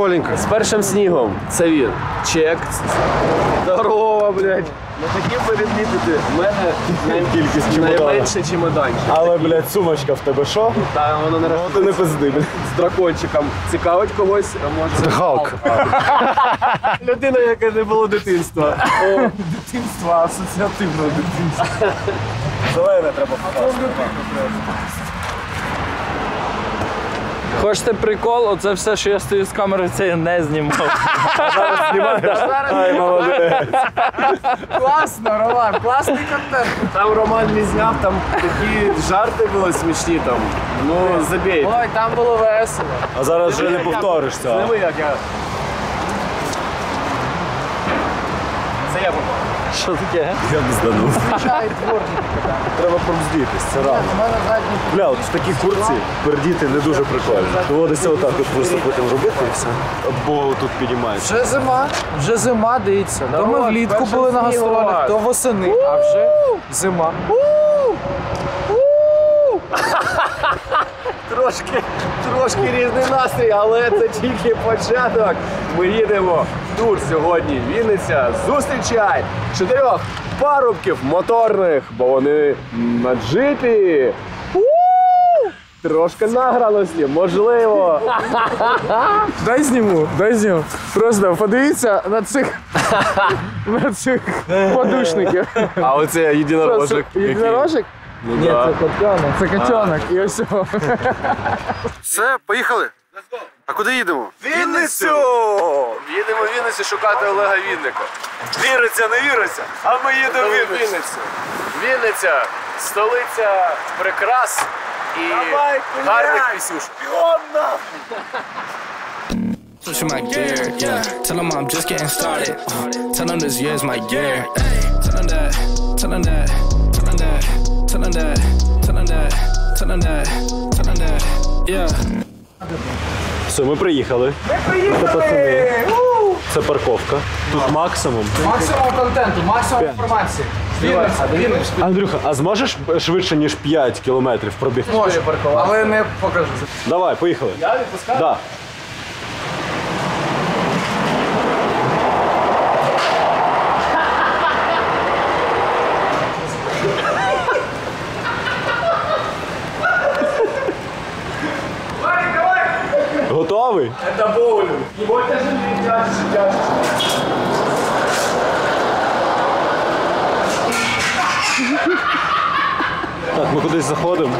Миколенька. З першим снігом. Це він. Чек. Здорово, блядь. Не хотів би відмітити, в мене найменше чемоданчик. Але, блядь, сумочка в тебе що? Та, воно не розуміє. Ти не пизди, блядь. З дракончиком. Цікавить когось? Халк. Людина, яка не було дитинства. Дитинства, асоціативного дитинства. Зелене треба попасти. Хочете прикол? Оце все, що я стою з камери, це я не знімав. Зараз знімаєш? Ай, молодець. Класно, Роман, класний контент. Там Роман не зняв, там такі жарти були смішні там. Ну, забійте. Ой, там було весело. А зараз вже не повторишся. Зніми, як я. Це я попав. Що таке? Я не здану. Треба промздітись, це рано. Бля, от в такій курці пердіти не дуже прикольно. Доводиться отак от просто потім робити і все. Бо тут піднімається. Вже зима. Вже зима, дивіться. То ми влітку були на гастролях, то восени, а вже зима. Трошки різний настрій, але це тільки початок. Ми їдемо в тур сьогодні. Вінниця, зустрічай 4 парубків моторних, бо вони на джипі. Трошки награлості, можливо. Дай зніму. Просто подивіться на цих подушників. А оце єдинорожик. Єдинорожик? Ні, це котенок. Це котенок, і ось його. Все, поїхали? А куди їдемо? Вінницю! Їдемо в Вінницю шукати Олега Вінника. Віриться, не віриться, а ми їдемо в Вінницю. Вінниця, столиця прикрас і гарних пісюшок. Бігом нахуй! Pushing my gear, yeah. Tell them I'm just getting started. Tell them this year's my year. Tell them that, tell them that, tell them that, tell them that, tell them that, tell them that, tell them that, yeah. Все, ми приїхали. Це парковка. Тут максимум. Максимум контенту, максимум інформації. Андрюха, а зможеш швидше, ніж 5 кілометрів пробігти? Можу, але не покажу. Давай, поїхали. Я відпускаю? Это боулинг. Его даже не тяжче. Так, ми кудись заходимо.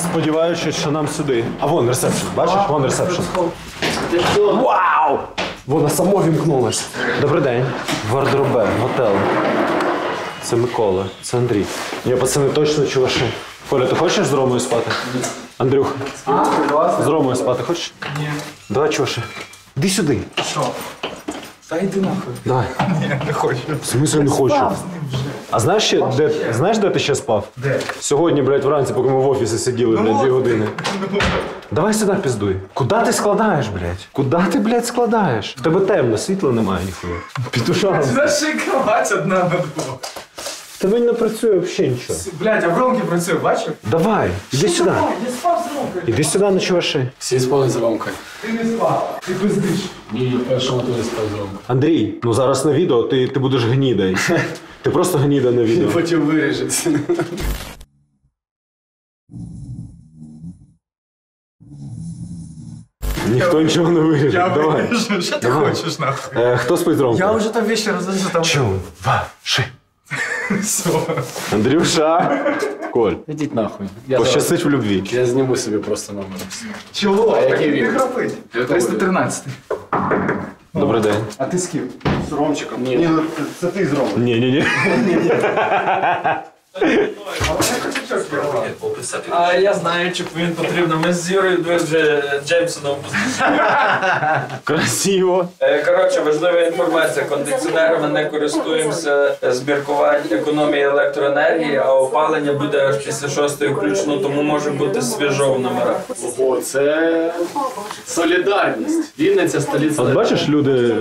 Сподіваючись, що нам сюди. А вон ресепшн, бачиш? Вон ресепшн. Вау! Вона само вімкнулась. Добрий день. Вардробен, готел. Це Микола, це Андрій. Я, пацани, точно чуваши. Коля, ти хочеш з Ромою спати? Андрюха, з Ромою спати хочеш? Ні. Давай, чуваши. Іди сюди. Що? Та йди нахуй. Давай. Ні, не хочу. В смислі не хочу? Спав з ним вже. А знаєш, де ти ще спав? Де? Сьогодні, блядь, вранці, поки ми в офісі сиділи, блядь, 2 години. Давай сюди піздуй. Куда ти складаєш, блядь? Куда ти, блядь, складаєш? В тебе темно, світла немає ніхуя. Підушала. Це ще й кровать одна на двох. Та він не працює взагалі нічого. Блядь, а в Ромки працює, бачив? Давай, іди сюди. Я спав з Ромкою. Іди сюди, ночуваши. Всі спали з Ромкою. Ти не спав, ти пиздиш. Ні, я першому тоді спав з Ромкою. Андрій, ну зараз на відео ти будеш гнідой. Ти просто гніда на відео. Потім виріжеться. Ніхто нічого не виріже. Давай. Що ти хочеш нахуй? Хто спить з Ромкою? Я вже там вещи рознесу. Чуваши. Андрюша! Коль, ідіть нахуй. Пощастить в любві. Я зніму собі просто номер. Чого? А який він? Ти храпить. 313-й. Добрий день. А ти з ким? З Ромчиком. Ні, це ти з Ромом. Ні-ні-ні. А я знаю, чи він потрібно. Ми з Юрою вже Джеймсоном пустили. Красиво. Коротше, важлива інформація. Кондиціонерами не користуємося з міркувань економії електроенергії, а опалення буде аж після 6-ї включно, тому може бути свіжо в номерах. Ого, це солідарність. Вінниця столиця. От бачиш, люди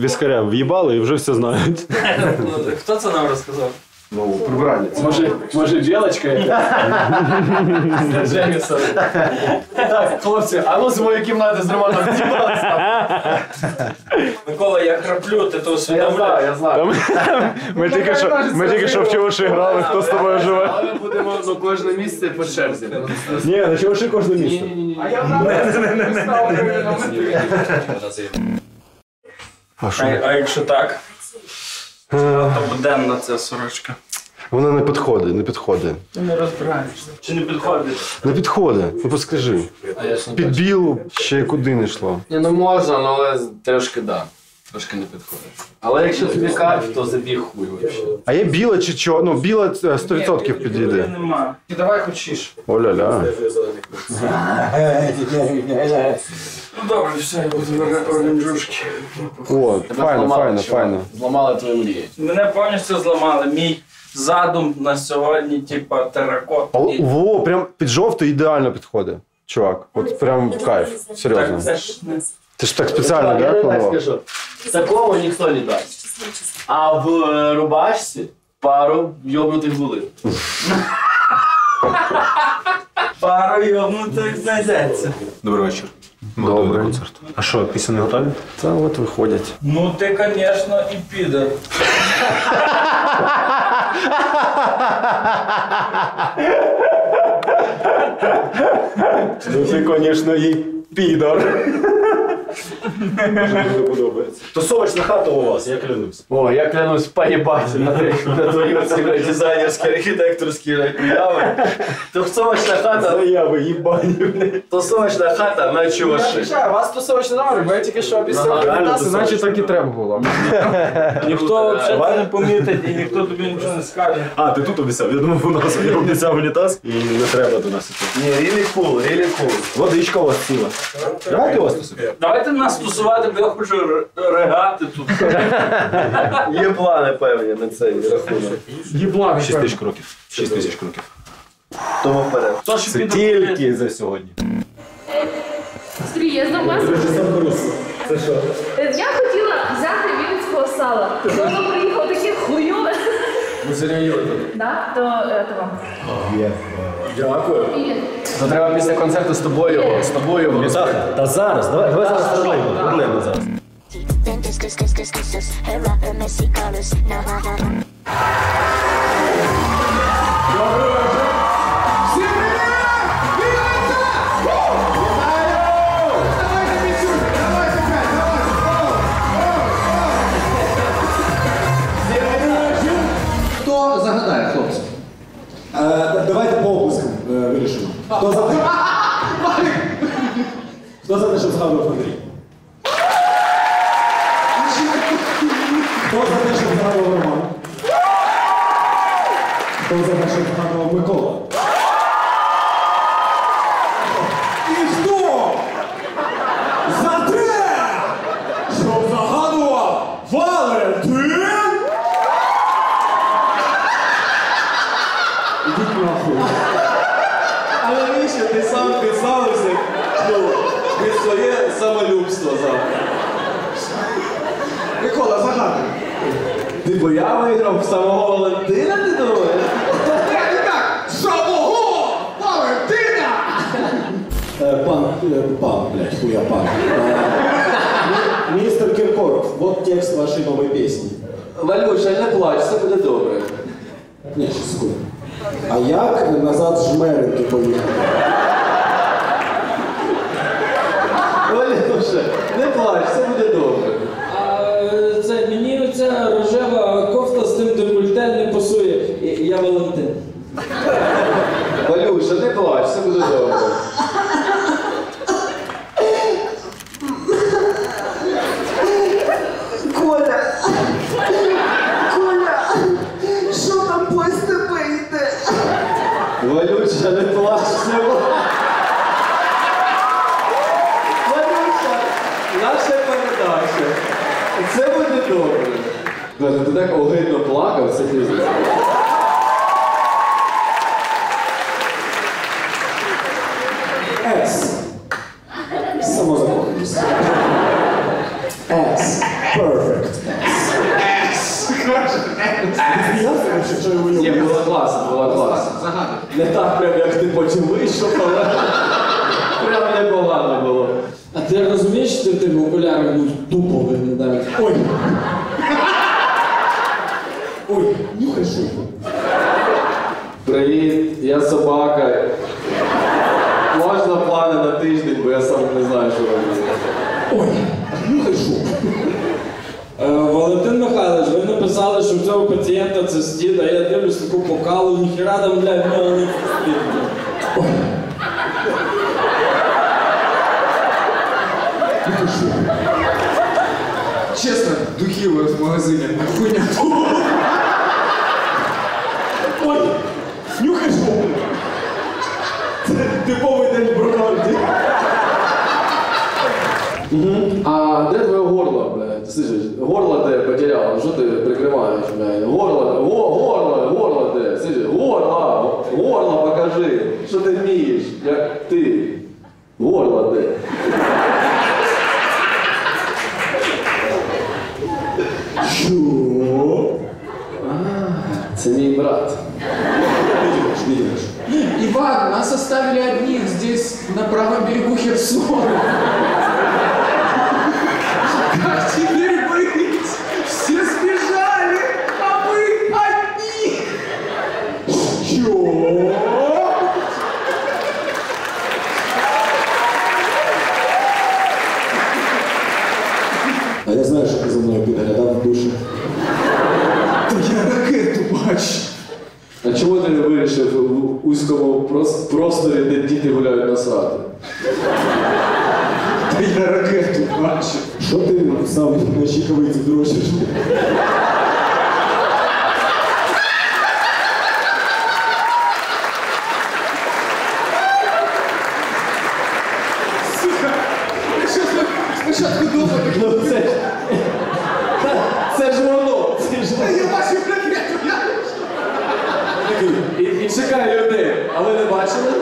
віскаря в'їбали і вже все знають. Хто це нам розказав? Ну, прибиральня. Може, ділочка яка? З Джемісом. Так, хлопці, а ну з моєї кімнати з Романом ділася. Микола, я храплю, ти то усвідомляєш. Я знаю. Ми тільки що в чуваші грали, хто з тобою живе. Але ми будемо кожне місце по черзі. Ні, на чуваші кожне місце. А я не. А якщо так? То буденна ця сорочка. Вона не підходить, не підходить. Ти не розбираєшся. Чи не підходить? Не підходить, ну поскажи. Під білу ще куди не йшло. Ні, ну можна, але трошки да. Трошки не підходить. Але якщо тобі кайф, то забій хуй вообще. А є біла чи чорна? Ну біла 100% підійде. Нема. І давай хочеш. Оля-ля. Ну добре, все, я буду оранжушки. О, файно, файно, файно. Зламали твої мрії. Мене повністю зламали. Мій задум на сьогодні, типа, теракот. Во, прям під жовто ідеально підходить, чувак. От прям кайф, серйозно. Ти ж так спеціально, так? Я так скажу. Такого ніхто не дасть. А в рубашці пару йобнутих були. Пару йобнутих знайдеться. Добрий вечір. Добрий концерт. А що, пісні не готові? Та от виходять. Ну ти, звісно, і підер. Ну ти, звісно, і підер. Може, не подобається. Тусовочна хата у вас, я клянусь. О, я клянусь, поїбать, на твої дизайнерські, архітекторські уяви. Тусовочна хата... Заяви, їбані. Тусовочна хата на чуваші. У вас тусовочний номер, бо я тільки що описав. Значить, так і треба було. Ніхто взагалі не помітить і ніхто тобі нічого не скаже. А, ти тут обіцяв? Я думав, у нас я обіцяв унітаз і не треба до нас. Ні, really cool, really cool. Водичка у вас ціла. Давайте у вас тусовочка. Давайте нас тусувати, бо я хочу регати тут. Є плани певні на цей рахунок. Є плани. 6 000 кроків. 6 000 кроків. Тому вперед. Це тільки за сьогодні. Серйозно, вас? Це що? Я хотіла взяти вінницького сала. Воно приїхало таке хуйове. Ну серйозно? Так, то вам. Дякую. То треба після концерту з тобою, Та зараз, давай зараз проблема зараз. Хто загадає, хлопці? Давайте по обласкам вирішимо. Хто за те? Хто за те, щоб згадував Андрій? Хто за те, щоб згадував Роман? Хто за те, щоб згадував Микола? І хто за те, щоб загадував Валентин? Ідіть нахуй. Ти сам підставився від своє самолюбство завтра. Микола, загадуй. Ти бо я виграв самого Валентина, ти думаєш? То так і так! Самого Валентина! Пан. Містер Кіркоров, вот текст вашої нової пісні. Валюша, не плач, все буде добре. Ні, ще секунду. А як назад жмеренки поїхали? Олюше, не плач, все буде добре. А мені оця рожева кофта з тим декольте не пасує. Я Валентин. Олюше, не плач, все буде добре. Валюша, не плач, все буде. Валюша, наша передача. Це буде добре. Боже, ти так огидно плакав, це фізично. Самозакоханість. Perfect. Серйозно, що що я вийшов. Ні, була класна, була класна. Не так прям, як ти потім вийшов, але прям непогано було. А ти розумієш, що ти в тих окулярах тупо виглядаєш? Ой! Ой, нюхай шуйку. Привіт, я собака. Можна плани на тиждень, бо я сам не знаю, що робити. Ой, нюхай шуйку. Валентин Михайлович, ви написали, що в цього пацієнта цистіт, а я дивлюсь таку покалу, ніхіра там, блядь, в нього не цистіт. Ой. Нюхай шуйку. Чесно, духів в магазині, хуйня. Ой, нюхай шуйку. Це типовий день в Брукавді. А де твоє горло, блядь? Слышиш, горло ти потеряла, що ти прикриваєш, блядь? Горло ти, слышиш, горло покажи, що ти вмієш, як ти. Горло ти. Що? Це мій брат. Не дивиш. Иван, нас оставили одних здесь, на правом берегу Херсона. Как теперь быть? Все сбежали, а мы одни. Чё? А я знаю, что ты за мной бегали, да, в душе? Да я ракету бачу. А чому ти не вирішив в узькому просторі, де діти гуляють на сраті? Та я ракету бачив. Що ти сам на щикавиці дрочиш? Сука, я щось спочатку думав. Це ж воно, це ж воно. Я бачив ракету, я... І чекає людей, а ви не бачили?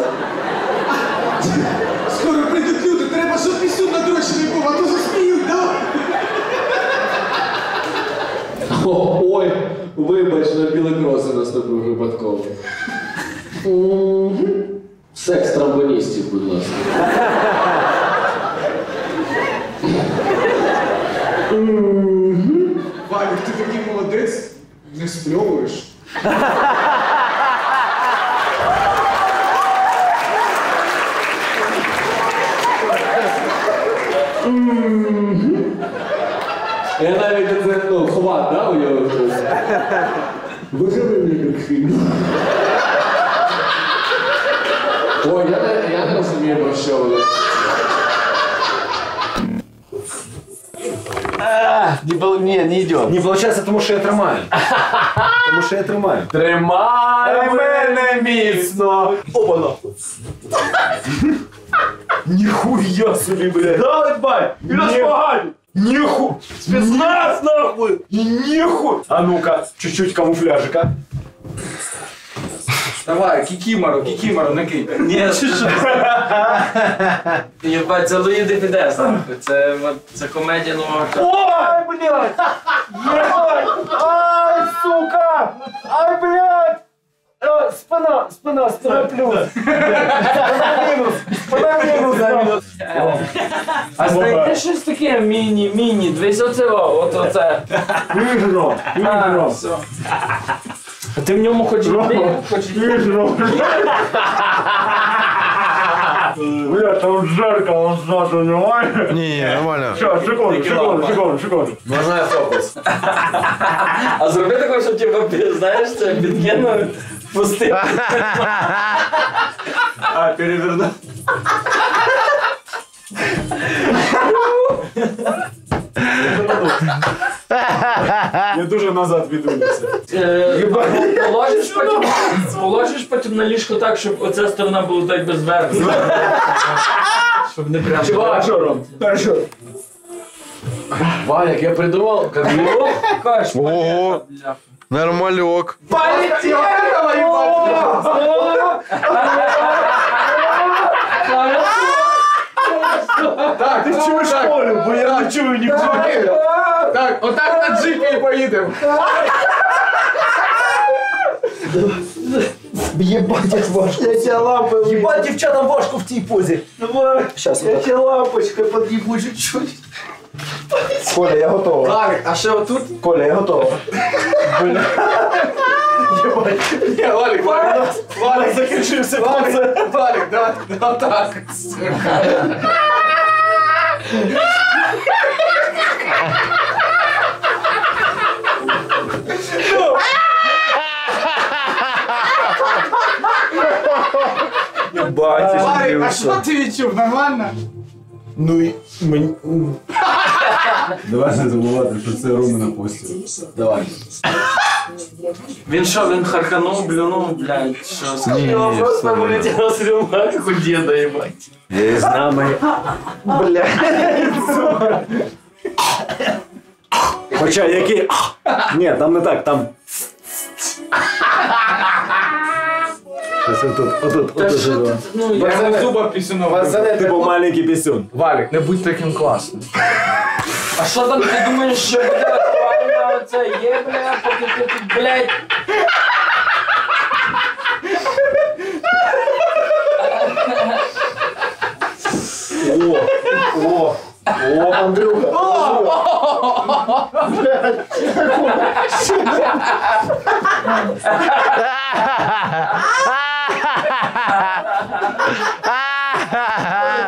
Скоро прийдуть люди, треба, щоб пісню надрочений був, а то засміють, давай! Ой, вибач, на білі кроси наступив випадково. Секс трамбоністів, будь ласка. Валік, ти такий молодець, не спльовуєш. Я навіть оцінив хват, да, уявив щось? Виграли мені як фільм. Ой, я не розумію, про що ви. Не, не йдемо. Не виходить, тому що я тримаю. Тому що я тримаю. Тримай мене міцно! Опана! Нихуя себе, блядь! Да, бай! Переспагали! Ниху! Спецназ, нахуй! Ниху! А ну-ка, чуть-чуть камуфляжика. Давай, кикимору, накинь. Ні, що? Єбать, це Луїди Фідес, нахуй. Це комедія номер... Ой, блядь! Єбать! Ай, сука! Ай, блядь! Спина плюс. Спина мінус. А знайти щось таке міні-міні, дивись оце. Вижро. А ти в ньому хоч йти? Вижро. Бля, там жарко, он знату немає. Ні, нормально. Що, секунду. Можна я фокус? А зроби таке, що ти, знаєш, це підкинули. Пусти. А, переверну. Я дуже назад відвинувся. Положиш потім на ліжко так, щоб оця сторона була так без верху. Щоб не прямо. Хорошо. Валік, я придумав. О, нормальок. Полетіло! Так, ти чуєш полю, бо я не чую нікого. Так, отак на джипі і поїдемо. Єбать, як важко. Я тебе лапаю. Єбать, дівчатам важко в цій позі. Щас, я тебе лапочкою під'їбу чуть-чуть. Коля, я готова. Гарик, а ще отут? Коля, я готова. Бля. Єбать. Ні, Валік, Валік закінчився. Валік, давай, отак. Сука. Варик, а що ти відчув? Нормально? Ну і мені... Давай не забувати, що це Романа постіль. Давай. Він що, він харканув, блюнув, блядь, що сказав? Ні, все. Просто вилетіло з рюма, як у діда, єбать. Я з нами... Блядь. Хоча, які... Ні, там не так, там... Варзанет, типу маленький пісюн. Валік, не будь таким класним. А що там ти думаєш, що буде актуально оце є, бля, поки ти тут, блядь. О, Андрюха. Блядь,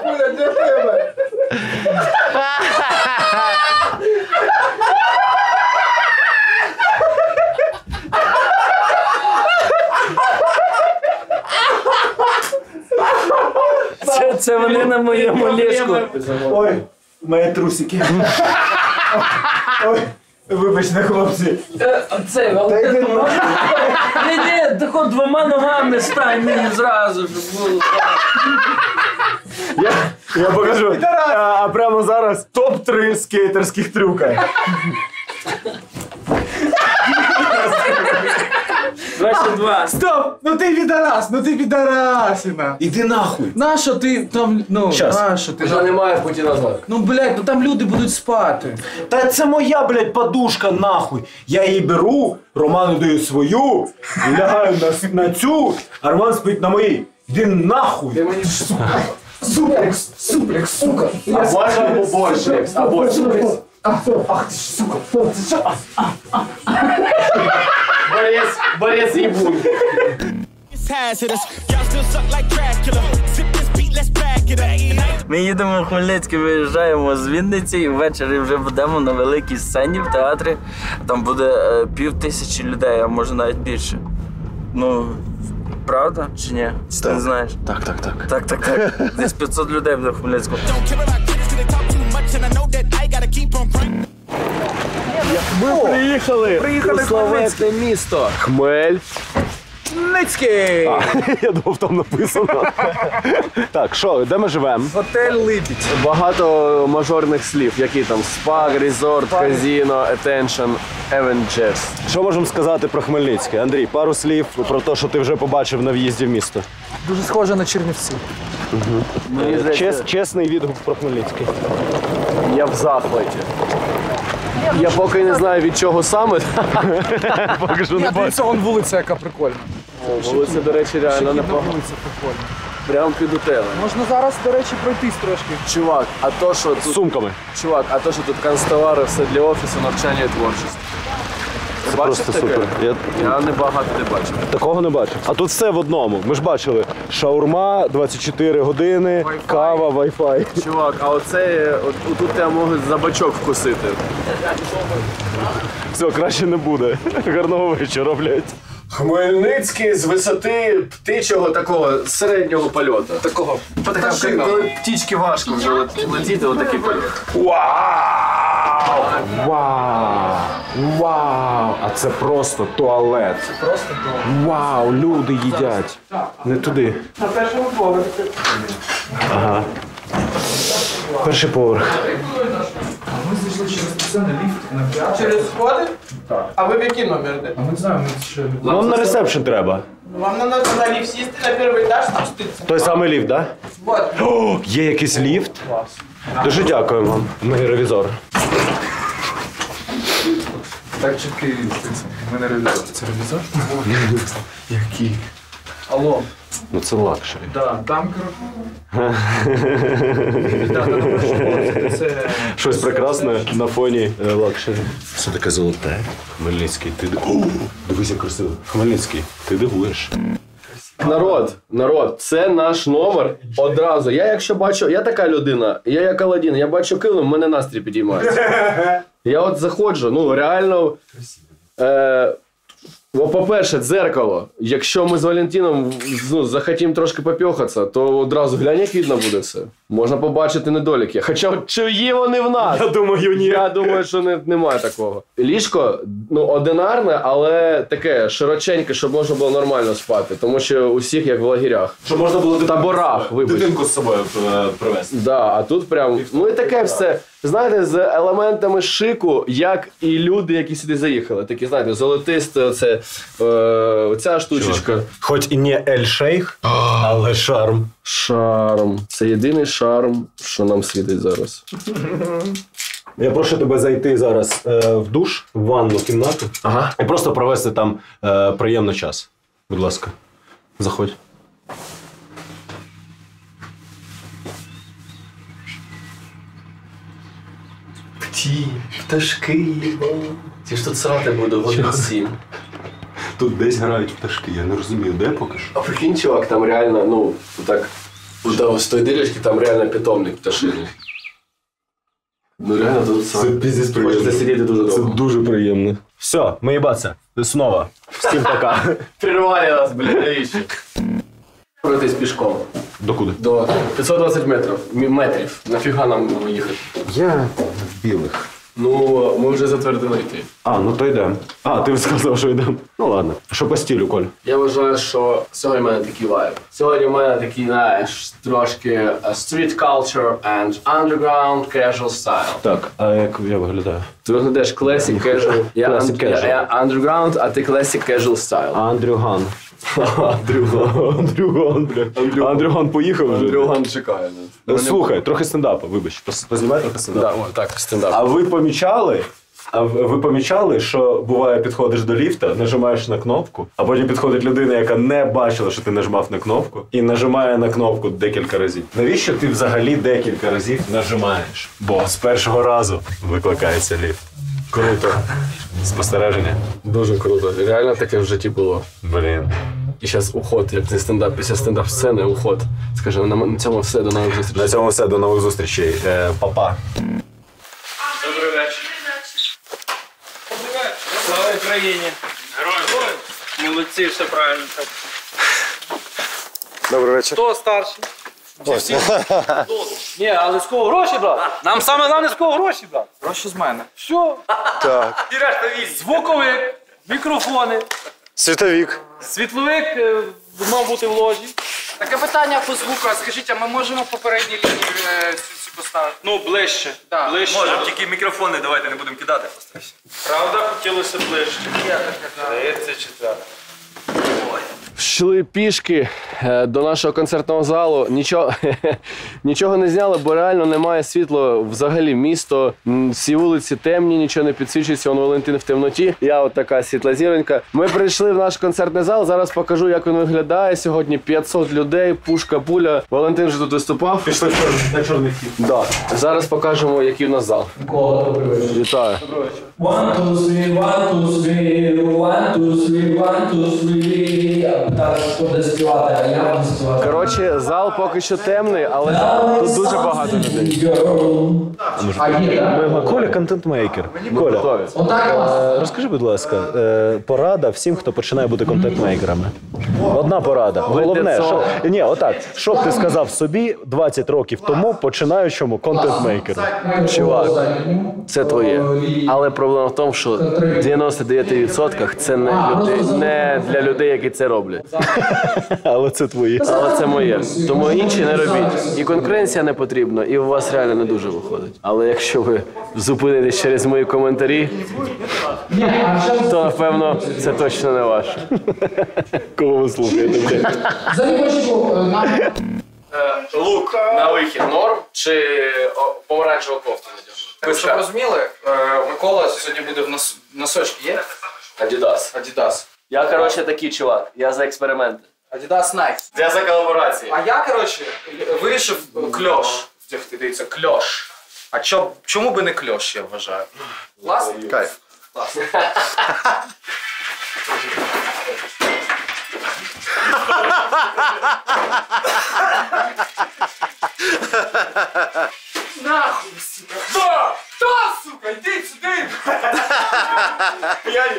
Куля, для тебе! Це вони на моєму ліжку. Ой, мої трусики. Ой, вибачте, хлопці. Оце, Валентин. Ні, так от двома ногами стань мені зразу, щоб було. Я покажу. А прямо зараз топ-3 скейтерських трюка. Стоп! Ну ти відарас! Ну ти відарасина! Іди нахуй! Нащо ти там, ну, нащо ти? Вже немає в путі назад. Ну, блядь, ну там люди будуть спати. Та це моя, блядь, подушка, нахуй! Я її беру, Роману даю свою, лягаю на цю, а Роман спить на моїй. Іди нахуй! Ти мені, сука! Суплекс! Суплекс, сука! А больше або борщ? А больше? Ах ти ж, сука! Борец ебун. Ми їдемо в Хмельницький, виїжджаємо з Вінниці і ввечері вже будемо на великій сцені в театрі. Там буде 5000 людей, а може навіть більше. Ну, правда чи ні? Ти не знаєш? Так. Десь 500 людей буде в Хмельницькому. Ми приїхали у славетне місто Хмельницький. Я думав, там написано. Так, що, де ми живемо? Готель Либідь. Багато мажорних слів, які там спа, резорт, казіно, attention, Avengers. Що можемо сказати про Хмельницький? Андрій, пару слів про те, що ти вже побачив на в'їзді в місто. Дуже схоже на Чернівці. Чесний відгук про Хмельницький. Я в захваті. Я поки не знаю, від чого саме. Дивіться, вон вулиця, яка прикольна. Вулиця, до речі, реально непогана. Прямо під утелем. Можна зараз, до речі, пройтись трошки. Чувак, а то, що тут... З сумками. Чувак, а то, що тут канцтовари, все для офісу, навчання і творчості. Це просто супер. Я небагато не бачив. Такого не бачив. А тут все в одному. Ми ж бачили шаурма, 24 години, кава, вайфай. Чувак, а оце, отут тебе можуть за бачок вкусити. Все, краще не буде. Гарного вечора, блядь. Хмельницький з висоти птичого такого середнього польоту. Такого, коли птічки важко вже летіти, отакий польот. Вау! Вау! Вау! А це просто туалет. Це просто туалет. Вау, люди їдять. Не туди. На першому поверху. Ага. Перший поверх. А ми зайшли через спеціальний ліфт на п'ятий. Через сходи? Так. А ви в який номер йдете? А ми не знаємо, ми ще... Вам на ресепшн треба. Вам треба на ліфт сісти на перший етаж, спуститися. Той самий ліфт, так? Вот. О, є якийсь ліфт? Клас. Дуже дякую вам, мій ревізор. Так чіткий інстинкт. Ми не реалізовуємо. Це реалізовуємо? Який? Алло. Ну це лакшері. Так, там, коротко. Щось прекрасне на фоні лакшері. Все таке золоте. Хмельницький, ти дивуєш. Дивись, як красиво. Хмельницький, ти дивуєш. Народ, це наш номер одразу. Я якщо бачу, я така людина, я як Аладдін, я бачу килим, в мене настрій підіймається. Я от заходжу, ну реально, по-перше, дзеркало. Якщо ми з Валентином захотімо трошки попьохатися, то одразу глянь, як видно буде все. Можна побачити недоліки. Хоча чи є вони в нас? Я думаю, ні. Я думаю, що немає такого. Ліжко, ну, одинарне, але таке широченьке, щоб можна було нормально спати. Тому що усіх як в лагерях. Щоб можна було в таборах, вибачте. Дитинку з собою привезти. Так, а тут прям, ну і таке все. Знаєте, з елементами шику, як і люди, які сюди заїхали. Такі, знаєте, золотисте, оця штучечка. Хоч і не ель-шейх, але шарм. Шарм. Це єдиний шарм, що нам світить зараз. Я прошу тебе зайти зараз в душ, в ванну кімнату. Ага. І просто провести там приємний час. Будь ласка, заходь. Пташки, я ж тут срати буду, годин 7. Тут десь грають пташки, я не розумію, де поки що. А прикинь, чувак, там реально, ну, так, з тої дирочки там реально питомник пташиний. Ну реально тут срати. Хочеться сидіти дуже довго. Це дуже приємно. Все, ми їбаться, знову. Всім пока. Прервали нас, блядь, навіщо. Пройтись пішком. Докуди? До 520 метрів. Нафіга нам їхати? Я в білих. Ну, ми вже затвердили йти. А, ну то йдемо. А, ти сказав, що йдемо. Ну ладно. Що по стилю, Коль? Я вважаю, що сьогодні в мене такий вайб. Сьогодні в мене такий, знаєш, трошки street culture and underground casual style. Так, а як я виглядаю? Ти виглядаєш classic casual. Я underground, а ти classic casual style. Андрюган. Андрюган поїхав вже? Андрюган чекає. Слухай, трохи стендапа, вибач. Познімай трохи стендапа. Так, стендап. А ви помічали, що буває, підходиш до ліфта, нажимаєш на кнопку, а потім підходить людина, яка не бачила, що ти нажимав на кнопку, і нажимає на кнопку декілька разів. Навіщо ти взагалі декілька разів нажимаєш? Бо з першого разу викликається ліфт. Круто. Спостереження. Дуже круто. Реально таке в житті було. Блін. І зараз уход, як не стендап, після стендап-сцени уход. Скажи, на цьому все, до нових зустрічей. На цьому все, до нових зустрічей. Па-па. Добрий вечір. Слава Україні. Героям. Молодці, все правильно. Добрий вечір. Хто старший? Ні, але з кого гроші брати? Нам саме головне, з кого гроші брати. Гроші з мене. Все. Так. Звуковик, мікрофони. Світовик. Світловик мав бути в ложі. Таке питання по звуку. Скажіть, а ми можемо попередній лінію всі поставити? Ну, ближче. Можемо, тільки мікрофони давайте не будемо кидати. Правда, хотілося ближче. Я так казав. 34. Ой. Йшли пішки до нашого концертного залу, нічого не зняли, бо реально немає світла взагалі місто, всі вулиці темні, нічого не підсвічується, он Валентин в темноті, я от така світлозіронька. Ми прийшли в наш концертний зал, зараз покажу, як він виглядає, сьогодні 500 людей, пушка-пуля, Валентин вже тут виступав. Пішли на чорний хід. Так, зараз покажемо, який в нас зал. Микола, добрий вечір. Вітаю. Добрий вечір. One, two, three, one, two, three, one, two, three, one, two, three. Коротше, зал поки що темний, але тут дуже багато людей. Коля – контент-мейкер. Коля, розкажи, будь ласка, порада всім, хто починає бути контент-мейкерами. Одна порада. Головне, що б ти сказав собі 20 років тому починаючому контент-мейкеру? Чувак, це твоє. Але проблема в тому, що 99% це не для людей, які це роблять. Але це твої. Але це моє. Тому інші не робіть. І конкуренція не потрібна, і у вас реально не дуже виходить. Але якщо ви зупинитесь через мої коментарі, то, напевно, це точно не ваше. Кого ви слухаєте? Лук на вихід норм чи помаранчеву кофту надягнути? Так, щоб розуміли, Микола сьогодні буде в носочки є? Адідас. Адідас. Я, коротше, такий чувак. Я за експерименти. Адідас Найк. Я за колаборації. А я, коротше, вирішив кльош вдягти. Дивіться, кльош. А чому би не кльош, я вважаю? Класно? Кайф. Класно. Нахуй, сука! Хто? Хто, сука? Йдіть сюди!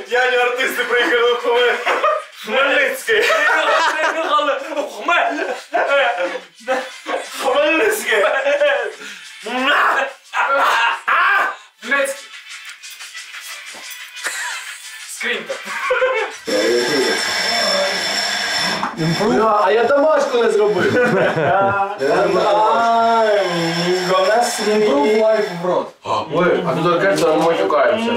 П'яні артисти приїхали в Хмельницький! Приїхали в Хмельницький! Хмельницький! Скринька! А я домашку не зробив! Improve life в рот. Ой, а тут, кажется, мы матюкаемся.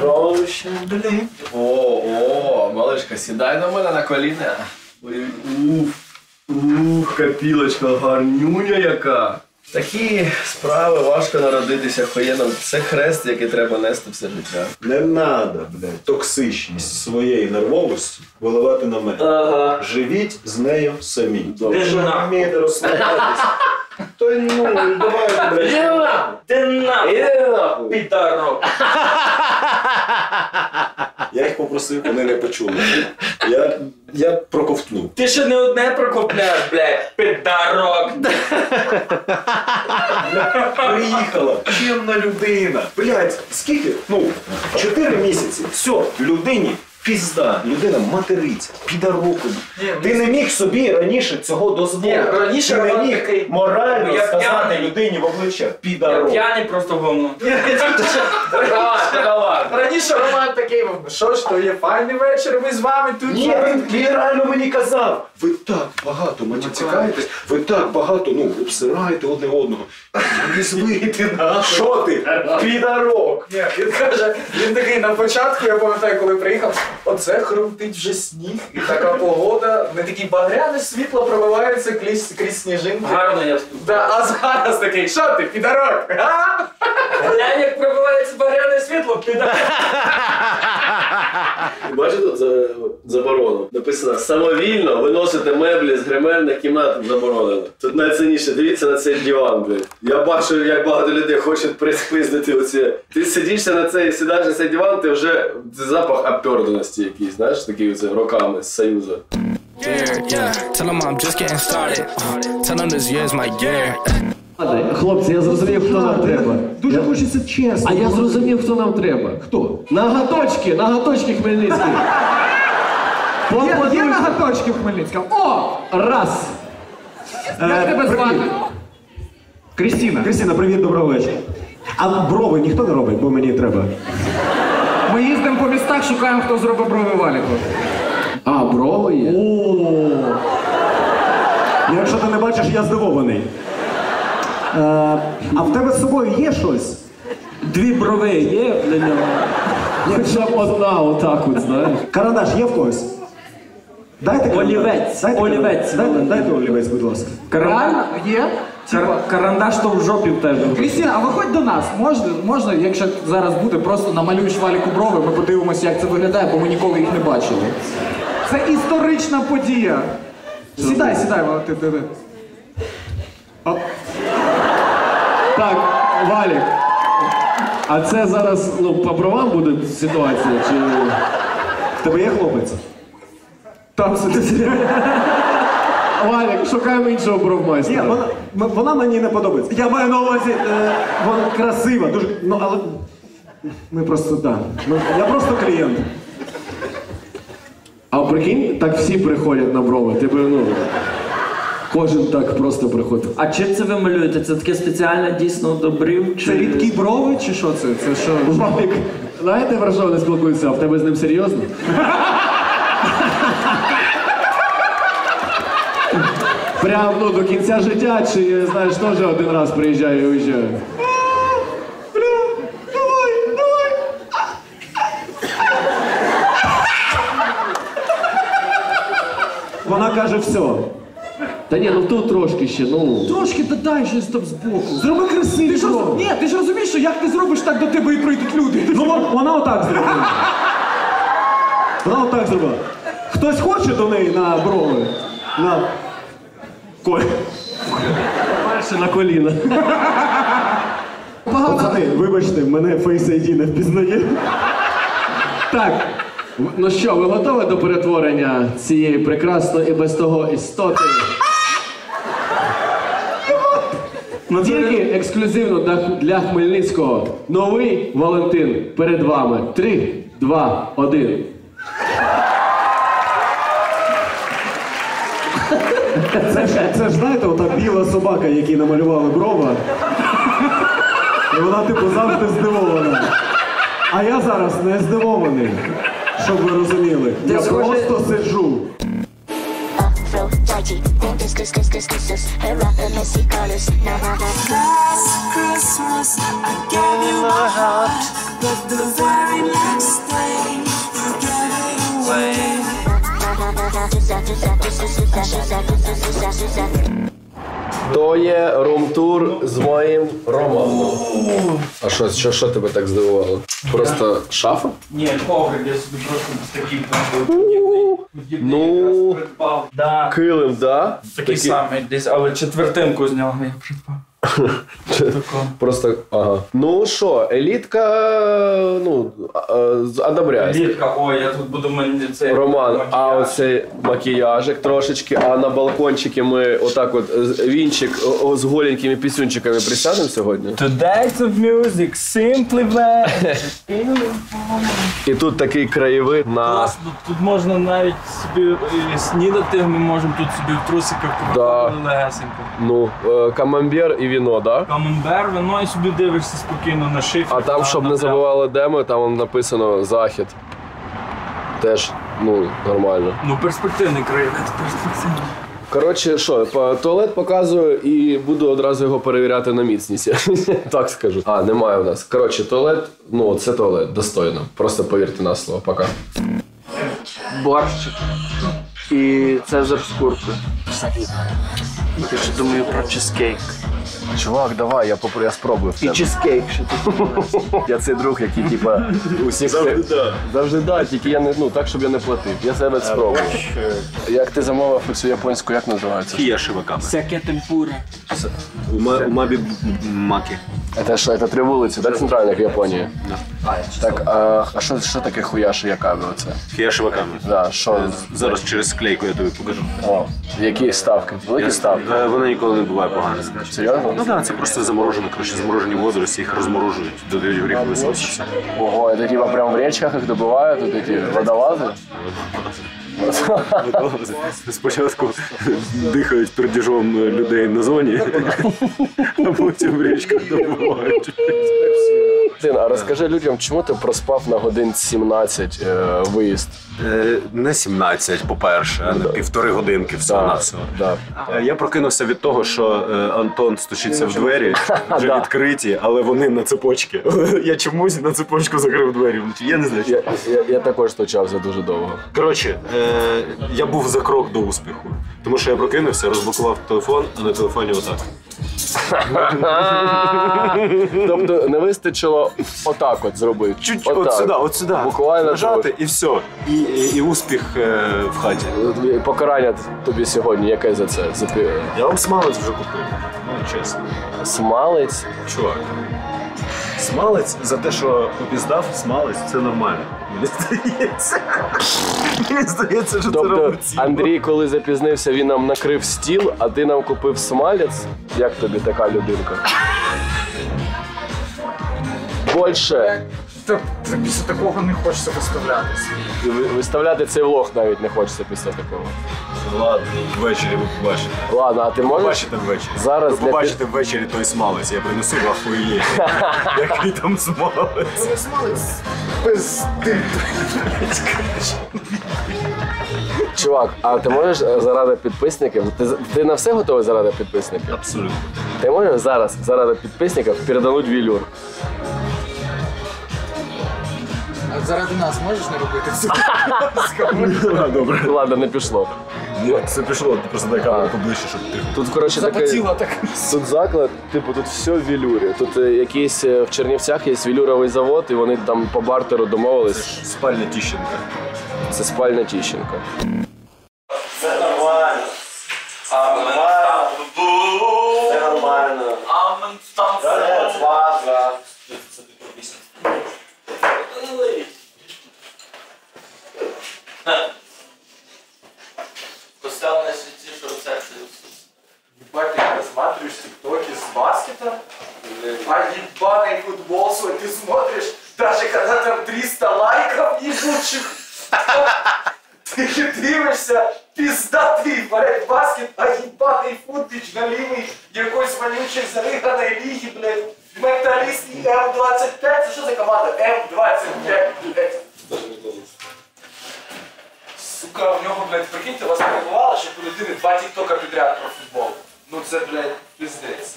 Проще, блин. О, малышка, сідай на мене на коліна. Ух, копілочка, гарнюня яка. Такі справи, важко народитися охуєнно. Це хрест, який треба нести все життя. Не надо, блядь, токсичність своєї нервовості виливати на мене. Ага. Живіть з нею самі. Ти ж не вмієте розслаблятися. То ну, давай, блядь. Іди нахуй! Підарок! Я їх попросив, вони не почули. Я проковтнув. Ти ще не одне проковтнеш, блядь, підарок! Приїхала, чимна людина. Блядь, скільки? Ну, 4 місяці. Все, людині. Пізда, людина материться, підароку. Ти не міг собі раніше цього дозволити. Раніше ти не міг такий... морально сказати людині в обличчя підароку. Я п'яний просто говно. Раніше Роман такий, що ж то є файний вечір, ми з вами тут. Ні, він реально мені казав. Ви так багато матюкаєтесь, ви так багато, ну, обсираєте одне одного. Не звикти на. Що ти? Підарок. Він каже, він такий на початку, я пам'ятаю, коли приїхав, оце хрумтить вже сніг, і така погода, не такі багряне світло пробивається крізь сніжинки. Гарно я вступаю. А зараз такий, що ти, підарок? Глянь, як пробивається багряне світло, підарок. Бачите, це заборона. Написано, самовільно виносити меблі з гримельних кімнат заборонено. Тут найцінніше, дивіться на цей диван, блядь. Я бачу, як багато людей хочуть приспизнити оце. Ти сидишся на цей, сідаєш на цей диван, ти вже запах оперданості якийсь, знаєш, такий оце, роками з Союзу. Хлопці, я зрозумів, хто нам треба. Дуже хочеться чесно. А я зрозумів, хто нам треба. Хто? Наготочки Хмельницькі. Є наготочки в Хмельницькому? О! Раз. Як тебе звати? Крістіна. Крістіна, привіт, доброго вечора. А брови ніхто не робить, бо мені треба. Ми їздимо по містах, шукаємо, хто зробив брови валіку. А, брови є? О! Якщо ти не бачиш, я здивований. А в тебе з собою є щось? Дві брови є для нього. Хоча б одна отак от, знаєш. Карандаш є в когось? Дайте олівець. Олівець. Дайте олівець, будь ласка. Реально? Є? Карандаш то в жопі в тебе. Крістіна, а виходь до нас. Можна, якщо зараз буде, просто намалюєш валіку брови, ми подивимося, як це виглядає, бо ми ніколи їх не бачили. Це історична подія. Сідай, Валентин. Так, Валік, а це зараз, ну, по бровам буде ситуація, чи... В тебе є хлопець? Там сидить. Валік, шукаємо іншого бровмайстера. Ні, вона мені не подобається. Я маю на увазі, вона красива, дуже, ну, але... Ми просто, так, я просто клієнт. А прикинь, так всі приходять на брови, ти ну... Кожен так просто приходить. А чим це ви малюєте? Це таке спеціально дійсно до брів? Чи... Це рідкі брови чи що це? Це що? Валік, знаєте, про що вони спілкуються? А в тебе з ним серйозно? Прям, ну, до кінця життя, чи, знаєш, теж один раз приїжджає і уїжджає. Вона каже, все. Та ні, ну тут трошки ще, ну. Трошки додай щось там збоку. Зроби красиві брови. Ні, ти ж розумієш, що як ти зробиш, так до тебе і прийдуть люди. Ну вона отак зробила. Вона отак зробила. Хтось хоче до неї на брови? На... Коль. Перше на коліна. Пацани, вибачте, мене Face ID не впізнає. Так, ну що, ви готові до перетворення цієї прекрасної і без того істоти? Тільки ексклюзивно для Хмельницького. Новий Валентин перед вами. 3, 2, 1. Це ж, знаєте, ота біла собака, якій намалювали брова. І вона, типу, завжди здивована. А я зараз не здивований, щоб ви розуміли. Я просто сиджу. То є рум-тур з моїм Романом. А що тебе так здивувало? Просто шафа? Ні, коврик, я собі просто такий ну, килим, да? Такий самий десь, але четвертинку з нього я придбав. Просто, ага. Ну що, елітка, ну, одобряється. Елітка, ой, я тут буду мені цей Роман, а оцей макіяжик трошечки, а на балкончики ми отак от вінчик з голенькими пісюнчиками присядемо сьогодні. Today's of music, simply bad. І тут такий краєвид на... Класно, тут можна навіть собі снідати, ми можемо тут собі в трусиках побачити легесенько. Ну, камамбер і вино, да? Камамбер, вино, і собі дивишся спокійно на шифер. А там, щоб не забували, де ми, там написано захід. Теж, ну, нормально. Ну, перспективний краєвид, перспективний. Коротше, що, туалет показую і буду одразу його перевіряти на міцність. Так скажу. А, немає у нас. Коротше, туалет, ну, це туалет, достойно. Просто повірте на слово, пока. Борщик. І це з обскуркою. Я ще думаю про чизкейк. Чувак, давай, я спробую. І чизкейк ще тут. Я цей друг, який, типа, усіх... Завжди да. Завжди да, тільки я не, ну, так, щоб я не платив. Я себе спробую. Як ти замовив цю японську, як називається? Хіяшиваками. Сяке темпура. Умабі маки. Це що, це три вулиці, так, центральних в Японії? Так, а що таке хуяшиваками оце? Хіяшиваками? Так, що? Зараз через склейку я тобі покажу. О, які ставки? Великі ставки? Вони ніколи не бувають погані. Серйозно? Ну так, це просто заморожені, коротше, заморожені водорості, їх розморожують, додають горіховий соус. Ого, це типа прямо в річках їх добувають, тут ті водолази? Спочатку дихають пердіжом людей на зоні, а потім в річках добувають. А розкажи людям, чому ти проспав на годин 17 виїзд? Не 17, по-перше, а на півтори годинки всього-навсього. Я прокинувся від того, що Антон стучиться в двері, вже відкриті, але вони на цепочці. Я чомусь на цепочку закрив двері, я не знаю. Я також стучався дуже довго. Коротше, я був за крок до успіху, тому що я прокинувся, розблокував телефон, а на телефоні отак. Тобто не вистачило отак от зробити. Чуть-чуть от сюди, нажати і все. І успіх в хаті. Покарання тобі сьогодні, яке за це? Я вам смалець вже купив, ну чесно. Смалець? Чувак, смалець за те, що опіздав, смалець, це нормально. Мені здається, що тобто, це робиться. Андрій, коли запізнився, він нам накрив стіл, а ти нам купив смалець. Як тобі така людинка? Більше. Та після такого не хочеться виставлятися. Виставляти цей влог навіть не хочеться після такого. Ладно, ввечері ви побачите. Ладно, а ти можеш? Побачите ввечері. Зараз ви побачите ввечері той смалець. Я принесу в ахуєлі. Який там смалець. Це не смалець. Пизди. Чувак, а ти можеш заради підписників? Ти на все готовий заради підписників? Абсолютно. Ти можеш зараз заради підписників передануть велюр? Заради нас можеш не робити? Добре. Ладно, не пішло. Все пішло, просто дай камеру поближче, щоб ти... Тут, коротше, запотіло так. Тут заклад, типу, тут все в велюрі. Тут якийсь, в Чернівцях є велюровий завод, і вони там по бартеру домовились. Це ж спальня Тіщенка. Це спальня Тіщенка. Все нормально. Все нормально. Це база. Це типу пісня. Поставленное в сети, что рецепты. Ебать, ты рассматриваешь тиктоки с баскета? А ебаный футбол свой ты смотришь, даже когда там 300 лайков ебучих. Ты хитриваешься, пиздатый, блядь, баскет, а ебаный футбич голимый, якось вонючий зарыганной лиги, блядь. Менталист М25, это что за команда? М25, блядь. Даже не думаю. Сука, в нього, блядь, прикиньте, вас не бувало, що у людини два тіктока підряд про футбол. Ну це, блядь, пиздець.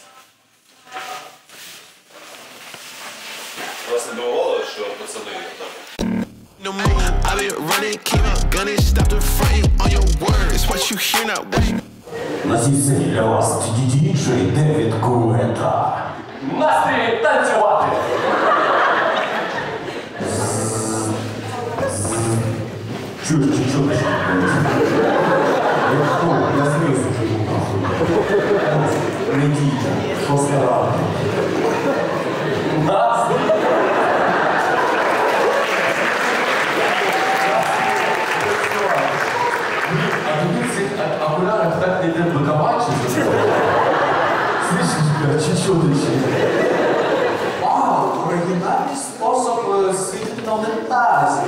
Вас не дивувало, що пацани так? На цій сцені для вас діджей Девід Куета. Настрій танцювати! Чуєш, чи чуєш? Я сміюся, що йому нахуй. Не дійте, що сказав? Нас? А тобі в цих окулярах так не йде бакавачі? Слышиш, чи чуєш? А, оригінальний спосіб сидіти на унітазі.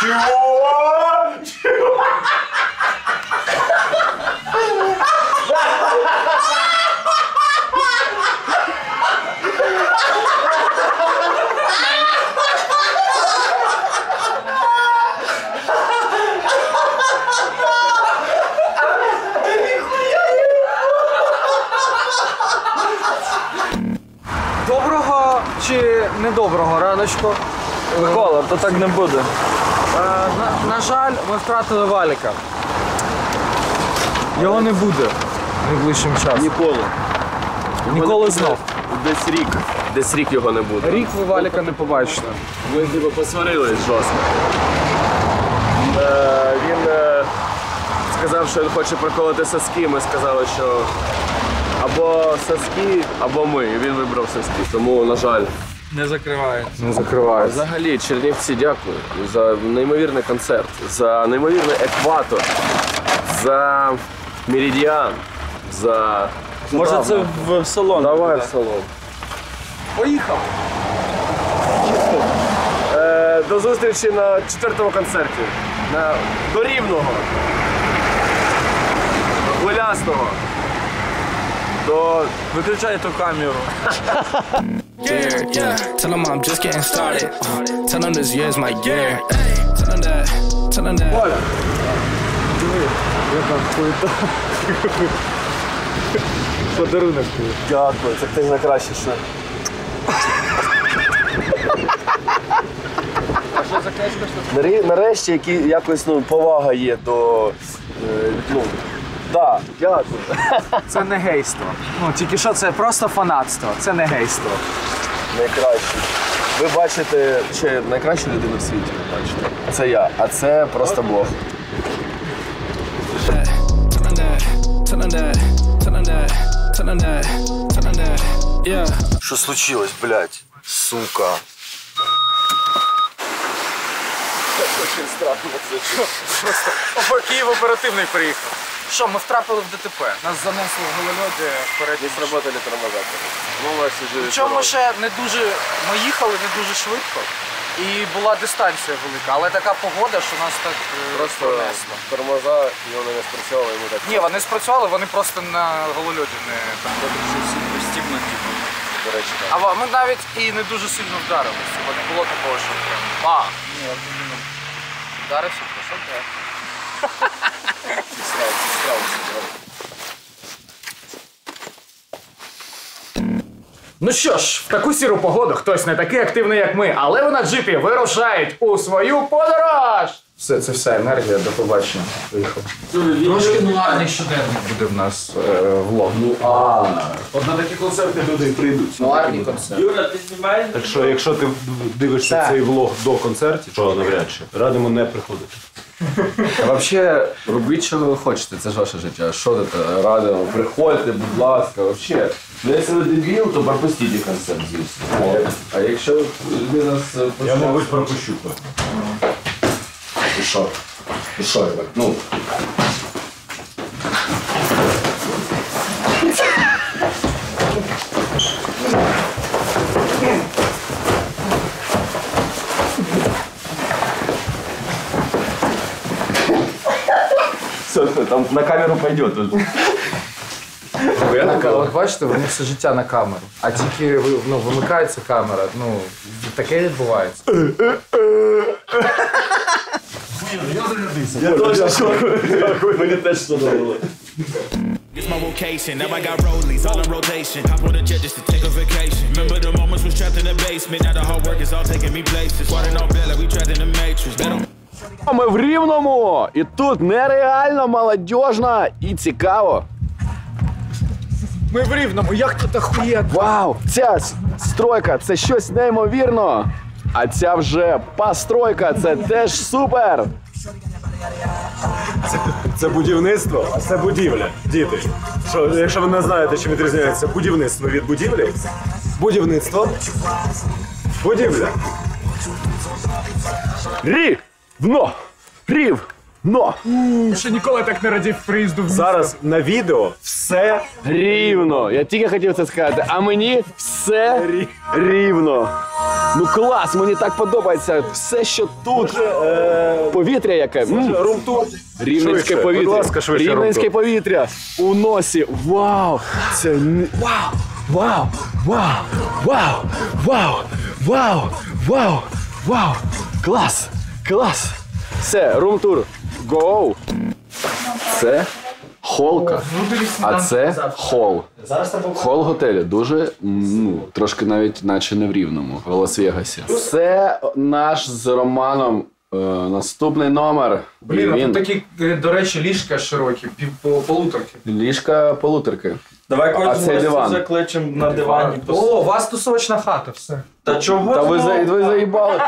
Чего? Чего? Доброго чи недоброго раночку? Микола, то так не буде. На жаль, ми втратили Валіка. Його не буде найближчим часом. Ніколи знов. Десь рік його не буде. Рік ви Валіка не побачите. Ми ніби посварились жорстко. Він сказав, що він хоче проколоти соски. Ми сказали, що або соски, або ми. І він вибрав соски. Тому, на жаль, не закривається. Не закривається. Взагалі, Чернівці, дякую за неймовірний концерт, за неймовірний екватор, за меридіан, за... Може це в салон? Давай в салон. Поїхав! До зустрічі на 4-му концерті. До рівного, гулястого, до... Виключай ту камеру. Yeah, yeah. Tell them I'm just getting started. Tell them this year's my year. Hey, tell them that. Tell them that. Оля, диви, яка хуйта. Подарунок тобі. Дякую, це ти найкраще, що. А що за книжка, що? Нарешті якось, ну, повага є до, ну, так, дякую. Це не гейство. Ну, тільки що це просто фанатство, це не гейство. Найкраще. Ви бачите, чи найкращу людину в світі, ви бачите. Це я, а це просто Бог. Що случилось, блядь? Сука. Це дуже страшно. Просто по Києву оперативний приїхав. Що, ми втрапили в ДТП. Нас занесли в гололеді вперед. Не сработали тормозатори. Причому ще не дуже... Ми їхали не дуже швидко. І була дистанція велика. Але така погода, що нас так просто пронесло. Тормоза, і вони не спрацювали. Ні, вони спрацювали, вони просто на гололеді не... А ми навіть і не дуже сильно вдарилися. Бо не було такого, що прям... А! Ні, вдарився, просто так. Ну що ж, в таку сіру погоду хтось не такий активний, як ми, але ви на джипі вирушають у свою подорож! Все, це вся енергія, до побачення. Виїхав. Трошки нуарний щоденник буде в нас влог. От на такі концерти люди і прийдуть. Нуарні концерти. Юра, ти знімаєш? Так що, якщо ти дивишся цей влог до концертів, то навряд чи, радимо не приходити. А взагалі, робіть, що ви хочете, це ж ваше життя. Що ти радимо? Приходьте, будь ласка, взагалі. Ну, якщо ви дебіл, то пропустіть концерт, звісно. А якщо ви нас... Я, мабуть, пропущу. І що, Іван? Ну... Все, там на камеру пойдет. Як бачите, вони все життя на камеру. А тільки, ну, вимикається камера, ну, таке відбувається. Я зарядився. Я точно шокую. Дякую, мені теж сподобало. Ми в Рівному, і тут нереально молодіжно і цікаво. Ми в Рівному, як тут охуєнно. Вау, ця стройка, це щось неймовірно. А ця вже постройка, це теж супер! Це будівництво, а це будівля, діти. Що, якщо ви не знаєте, чим відрізняється будівництво від будівлі, будівництво, будівля. Рівно! Рівно! Но! Ще ніколи так не радів приїзду в місто. Зараз на відео все рівно. Я тільки хотів це сказати. А мені все рівно. Ну клас, мені так подобається. Все, що тут. Повітря яке. Рум-тур. Рівненське повітря. Будь ласка, швидше рум-тур. Рівненське повітря. У носі. Вау! Це... Вау! Вау! Вау! Вау! Вау! Вау! Вау! Вау! Клас! Клас! Все, рум-тур. Гоу! Це холка, а це хол. Хол готелю дуже, трошки навіть наче не в Рівному, в Лас-Вегасі. Це наш з Романом наступний номер. Блін, а тут такі, до речі, ліжка широкі, полуторки. Ліжка полуторки. Давай кожного закличемо на дивані. О, у вас тусовочна хата, все. Та чого? Та ви заїбали.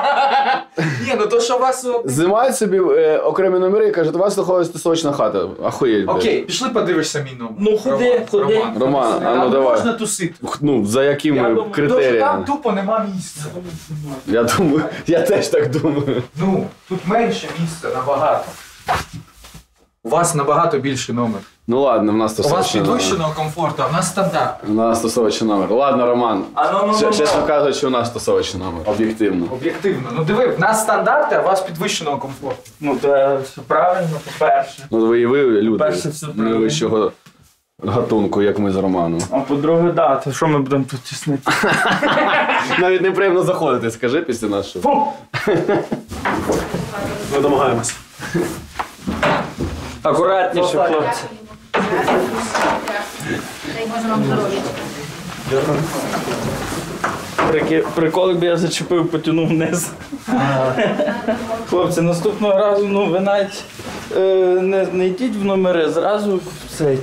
Ні, ну то що у вас... Знімають собі окремі номери і кажуть, у вас знаходиться тусовочна хата. Ахуєть. Окей, пішли подивишся мій номер. Ну ходи, ходи. Роман, а ну давай. Можна тусити. Ну, за якими критеріями? Там тупо нема місця. Я думаю, я теж так думаю. Ну, тут менше місця, набагато. У вас набагато більший номер. Ну ладно, в нас тусовочний номер. У вас підвищеного комфорту, а в нас стандарт. У нас тусовочний номер. Ладно, Роман, чесно кажучи, у нас тусовочний номер. Об'єктивно. Об'єктивно. Ну диви, в нас стандарти, а у вас підвищеного комфорту. Ну це все правильно, по-перше. Ну ви люди, не вищого гатунку, як ми з Романом. А по-друге, да, то що ми будемо тут тіснити? Навіть неприємно заходити, скажи після нашого. Фу! Ми домагаємось. Акуратніше, хлопці. Дай Боже вам здоров'я. Дякую. Прикол, якби я зачепив, потягнув вниз. Хлопці, наступного разу, ну, ви навіть не йдіть в номери, зразу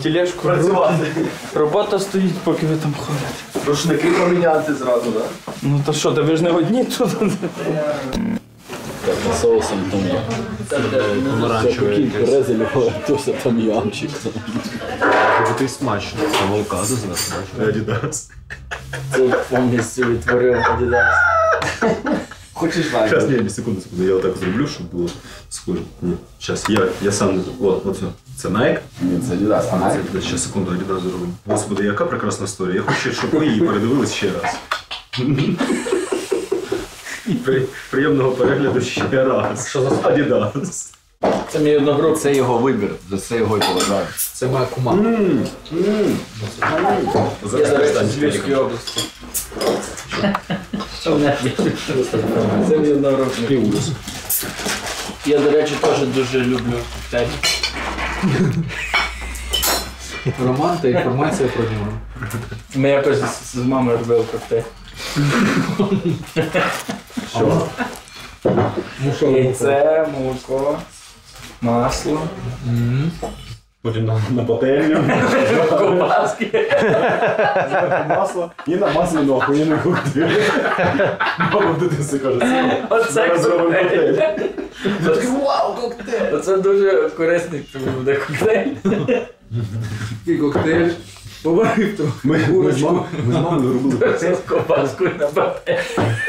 тілешку працювати. Робота стоїть, поки ви там ходите. Рушники поміняти зразу, так? Ну та що, та ви ж не одні тут. Как соусом там помаранчевий. Резали, то там ямчик. Це смачно. Авокадо з нас. Адідас. Це повністю відтворив Адідас. Хочеш вайб? Зараз, ні, секунду. Я отак зроблю, щоб було схоже. Зараз, я сам... От, це Nike? Ні, це Адідас. А Nike? Зараз, секунду, Адідас зроблю. Господи, яка прекрасна історія. Я хочу, щоб ви її передивились ще раз. Приємного перегляду ще раз. Що за Адідас? Це мій одногруп. Це його вибір. За це його і поважаю. Це моя кума. Я, до речі, з Львівської області. Це мій одногруп. Я, до речі, теж дуже люблю тебе. Роман та інформація про нього. Ми якось з мамою робили коктейль. Що? Яйце, молоко, масло. Потім на пательню. Ковбаски. Зверху масло. І на масляну охуєнну коктейль. Мама в дитинстві каже, це зробимо коктейль. Вау, коктейль! Оце дуже корисний буде коктейль. Такий коктейль. Побарив трохи курочку. Ми з мамою робили коктейль. З ковбаскою на папері.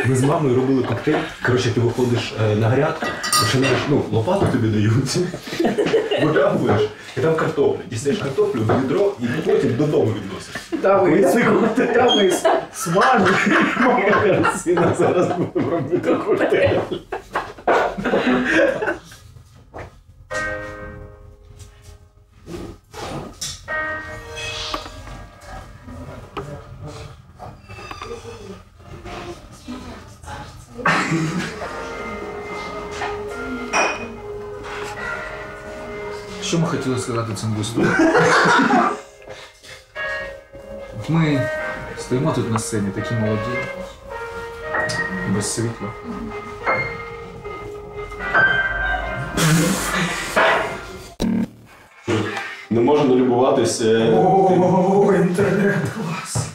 Ми з мамою робили коктейль. Коротше, ти виходиш на грядку, починаєш, лопату тобі дають, витягуєш, і там картопля. Дістаєш картоплю в відро і потім додому відносиш. Та ми смажили. Моя корсина зараз будемо робити коктейль. Що ми хотіли сказати цим гостям? Ми стоїмо тут на сцені, такі молоді, без світла. Не можу налюбуватись. О, інтернет-клас!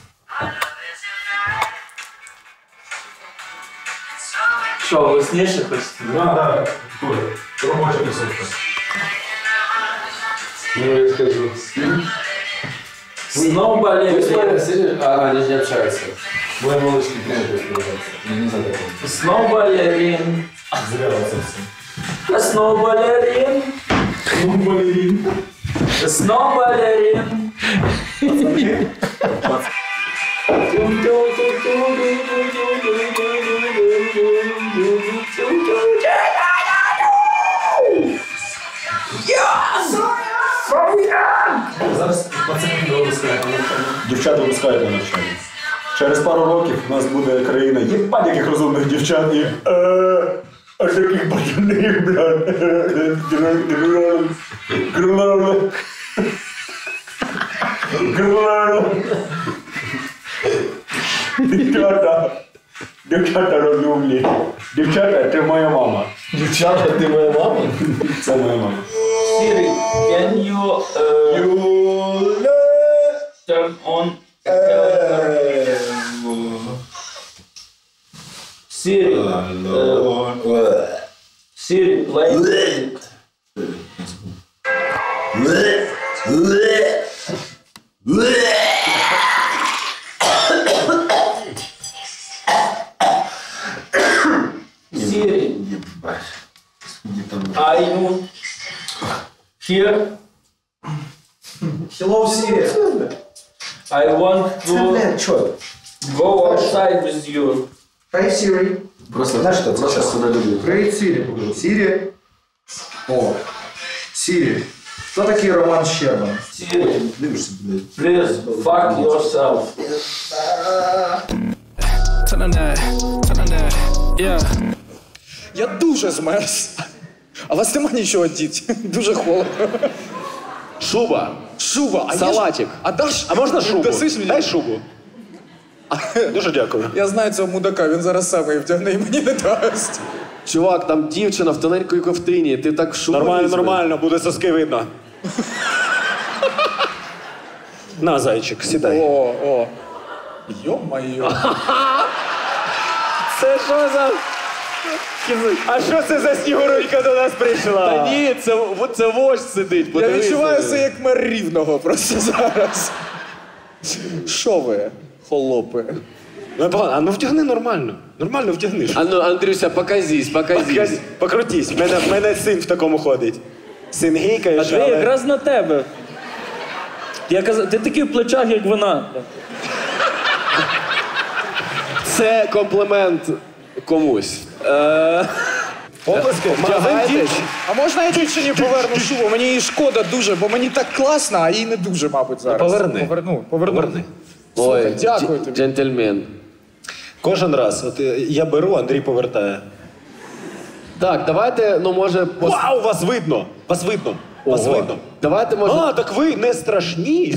Що, голосніше хочете? Так, так. Робоча пісочка. Ну, я скажу. Snowball, они не общаются. Мои малышки тоже общаются. Snowballerин. Зря вас совсем. Snowballerин. Сном-балерин. Сном-балерин. Зараз пацани випускають навчання. Дівчата випускають на навчання. Через пару років у нас буде країна єпать яких розумних дівчат і аж таких бадяних, блядь. Дівчата розумні. Дівчата, ти моя мама. Дівчата, ти моя мама? Це моя мама. Siri, can you turn on the calendar? Siri, Siri, play. Siri, are you here? Hello, Siri. I want to go outside with you. Hi, Siri. Просто знаешь что? Просто сюда люблю. Привет, Siri. Siri. О, Siri. Кто такие Роман Щербан? Siri. Please fuck yourself. Я дуже змерз. А вас нема нічого діть. Дуже холодно. Шуба. Шуба. А салатик. А даш? А можна шубу? Дай шубу. Дуже дякую. Я знаю цього мудака, він зараз сам її вдягне і мені не дасть. Чувак, там дівчина в тоненькій ковтині, ти так шубу. Нормально, нормально, буде соски видно. На, зайчик, сідай. О. Йо-майо. Це що за... А що це за Снігурочка до нас прийшла? Та ні, це вождь сидить, подивися. Я відчуваю це як мер Рівного просто зараз. Що ви, холопи? А ну втягни нормально. Нормально втягни. А ну, Андрюся, показись. Покрутись, в мене син в такому ходить. Син гейкає, що... А ти якраз на тебе. Ти такий в плечах, як вона. Це комплімент комусь. Оплески, втягайтесь. А можна я дівчині поверну шубу? Мені її шкода дуже, бо мені так класно, а їй не дуже, мабуть, зараз. Поверни. Ой, дякую тобі. Джентльмен. Кожен раз, от я беру, Андрій повертає. Так, давайте, ну може... Вау, вас видно! Вас видно. Давайте, може... А, так ви не страшні?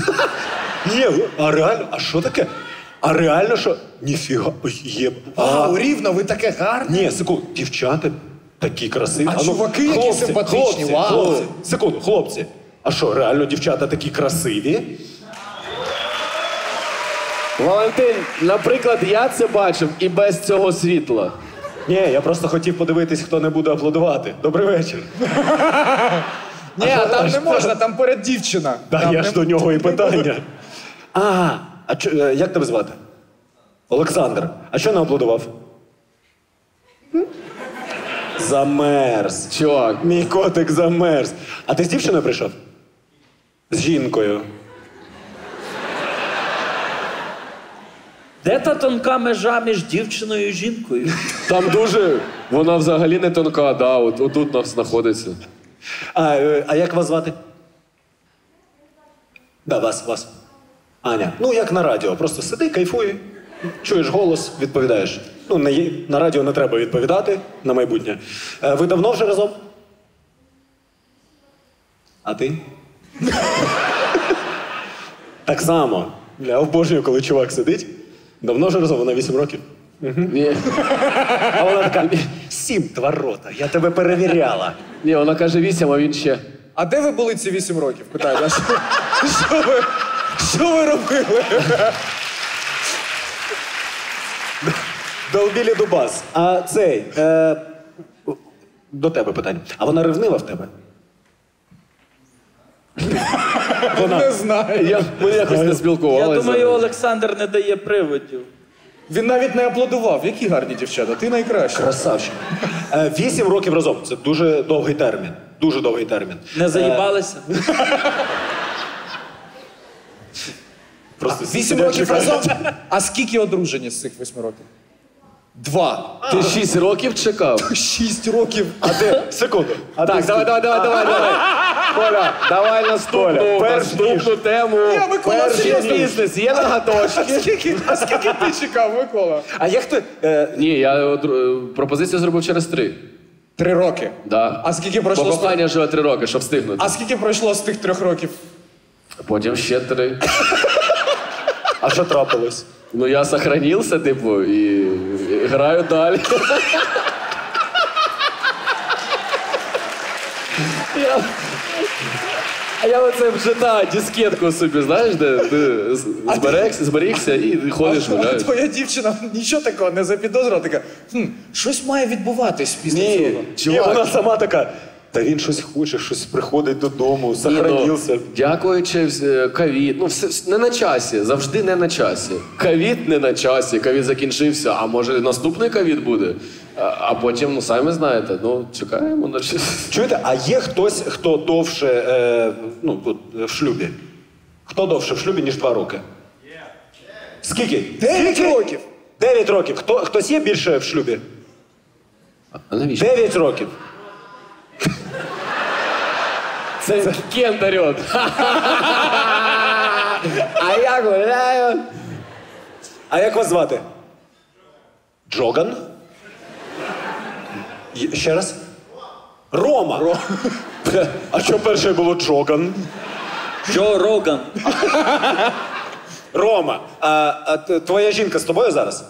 Ні, а реально, а що таке? А реально, що? Ніфіга, є... Вау, Рівно, ви таке гарне. Ні, секунду, дівчата такі красиві. А чуваки які симпатичні, вау. Секунду, хлопці, а що, реально дівчата такі красиві? Валентин, наприклад, я це бачив і без цього світла. Ні, я просто хотів подивитись, хто не буде аплодувати. Добрий вечір. Ні, там не можна, там поряд дівчина. Так, я ж до нього і питання. А як тебе звати? Олександр. А що не аплодував? Замерз. Чувак, мій котик замерз. А ти з дівчиною прийшов? З жінкою. Де та тонка межа між дівчиною і жінкою? Там дуже... Вона взагалі не тонка, да, отут нас знаходиться. А як вас звати? Да, вас. Аня. Ну, як на радіо. Просто сиди, кайфуй, чуєш голос, відповідаєш. Ну, на радіо не треба відповідати на майбутнє. Ви давно вже разом? А ти? Так само. Я обожнюю, коли чувак сидить. Давно вже разом, вона 8 років. Ні. А вона така, 7 творота, я тебе перевіряла. Ні, вона каже 8, а він ще. А де ви були ці 8 років? Питаю, а що ви робили? Долбілі дубас. А цей, до тебе питання. А вона ревнива в тебе? Не знаю. Ми якось не спілкувалися. Я думаю, Олександр не дає приводів. Він навіть не аплодував. Які гарні дівчата, ти найкраща. Красавчик. 8 років разом. Це дуже довгий термін. Дуже довгий термін. Не заїбалися? Просто 8 років разом? А скільки одружені з цих 8 років? 2. Ти 6 років чекав? 6 років. А ти, секунду. Так, давай. Коля, давай наступну. Першу тему. Перший бізнес. Є нагадочки. А скільки ти чекав, Микола? А як ти? Ні, я пропозицію зробив через 3. 3 роки? Так. А скільки пройшло? Бо кохання живе 3 роки, щоб встигнути. А скільки пройшло з тих 3 років? Потім ще 3. А що трапилось? Ну, я сохранився, типу, і граю далі. А я оце в жита дискетку собі, знаєш, де зберігся і ходиш, гуляєш. Твоя дівчина нічого такого не запідозрила, така, щось має відбуватись після цього. Ні, чувак. Вона сама така, та він щось хоче, щось приходить додому, сохранився. Дякуючи ковід, ну не на часі, завжди не на часі. Ковід не на часі, ковід закінчився, а може наступний ковід буде? А потім, ну самі знаєте, ну чекаємо на щось. Чуєте, а є хтось, хто довше ну, в шлюбі? Хто довше в шлюбі, ніж 2 роки? Є. Скільки? 9 років! 9 років. Хтось є більше в шлюбі? А навіщо? 9 років. Це кендаріон. А я гуляю. А як вас звати? Джоган? Ще раз? Рома. А що перше було Джоган? Джо Роган. Рома, а твоя жінка з тобою зараз?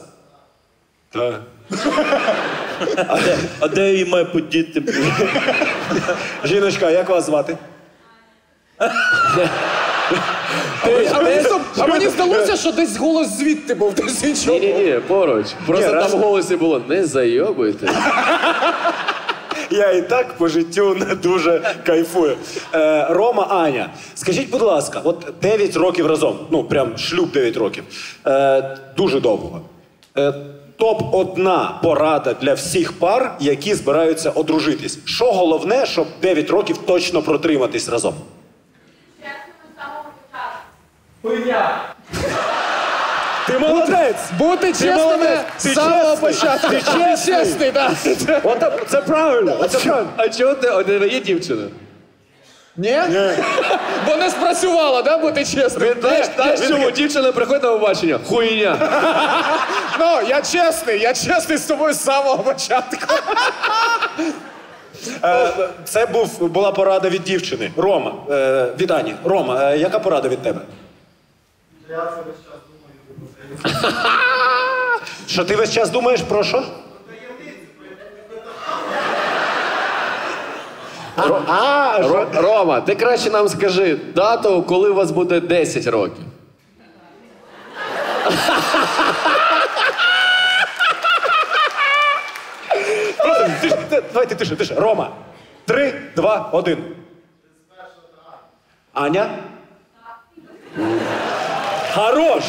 Так. А де її має подіти? Жіночка, як вас звати? А мені здалося, що десь голос звідти був, десь іншого. Ні, поруч. Просто там в голосі було «не зайобуйте». Я і так по життю не дуже кайфую. Рома, Аня, скажіть, будь ласка, от 9 років разом, ну прям шлюб 9 років, дуже довго. Топ-1 порада для всіх пар, які збираються одружитись. Що головне, щоб 9 років точно протриматись разом? Хуйня! Ти молодець! Бути чесним з самого початку! Ти чесний, так! Це правильно! А чого ти не є дівчина? Ні? Бо не спрацювало, так, бути чесним? Знаєш чому? Дівчина приходить на побачення. Хуйня! Ну, я чесний з тобою з самого початку. Це була порада від дівчини. Рома, від Ані. Рома, яка порада від тебе? Що ти весь час думаєш про що? Рома, ти краще нам скажи дату, коли у вас буде 10 років. Давайте тише. Рома, 3, 2, 1. 31 травня. Аня? Хорош!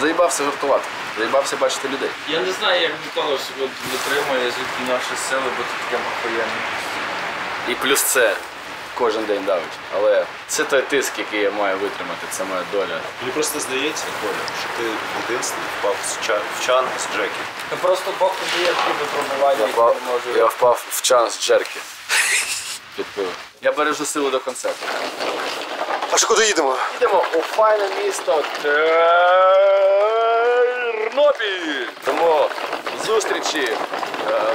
Заїбався жартувати. Заїбався бачити людей. Я не знаю, як Микола себе витримує, звідки наші сили, бо це таке охуєнне. І плюс це кожен день давить. Але це той тиск, який я маю витримати, це моя доля. Мені просто здається, Коля, що ти в дитинстві впав в чан з Джекі. Ну просто Бог тобі є такі випробування, які не можу. Я впав в чан з Джеркі. Під пиво. Я бережу силу до концерту. Аж куди їдемо? Їдемо у файне місто Тернопіль. Тому зустрічі.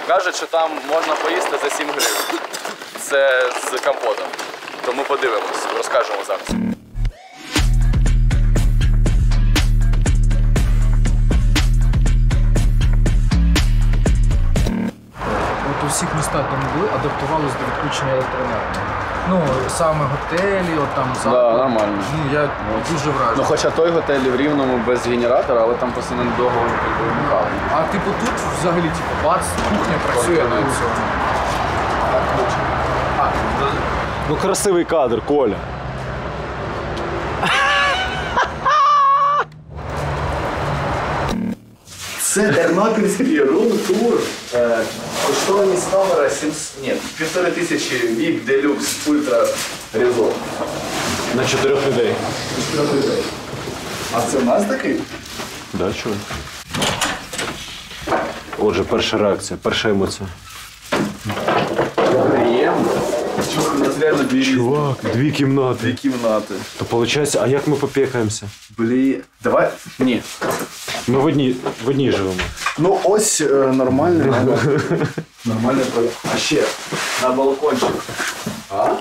Кажуть, що там можна поїсти за 7 гривень. Це з компотом. Тому подивимось, розкажемо зараз. От у всіх містах, де ми були, адаптувалися до відключення електроенергії. Ну, саме готелі, от там заклад. Так, нормально. Ну, я дуже вражений. Ну, хоча той готель в Рівному без генератора, але там просто недовго вимикали. А, типу, тут взагалі, типу, бац, кухня працює на цьому. Ну, красивий кадр, Коля. Це Тернопільський рум-тур. Коштовність камера 1500 VIP Deluxe Ultra Resolve. На 4 людей. А це в нас такий? Да, чую. Отже, перша реакція, перша емоція. Приємно. Чувак, у нас реально дві кімнати. Чувак, дві кімнати. Дві кімнати. То виходить, а як ми попікаємося? Блін, давай. Ні. Ми в одній живемо. Ну ось нормально. Нормально. А ще на балкончик. А?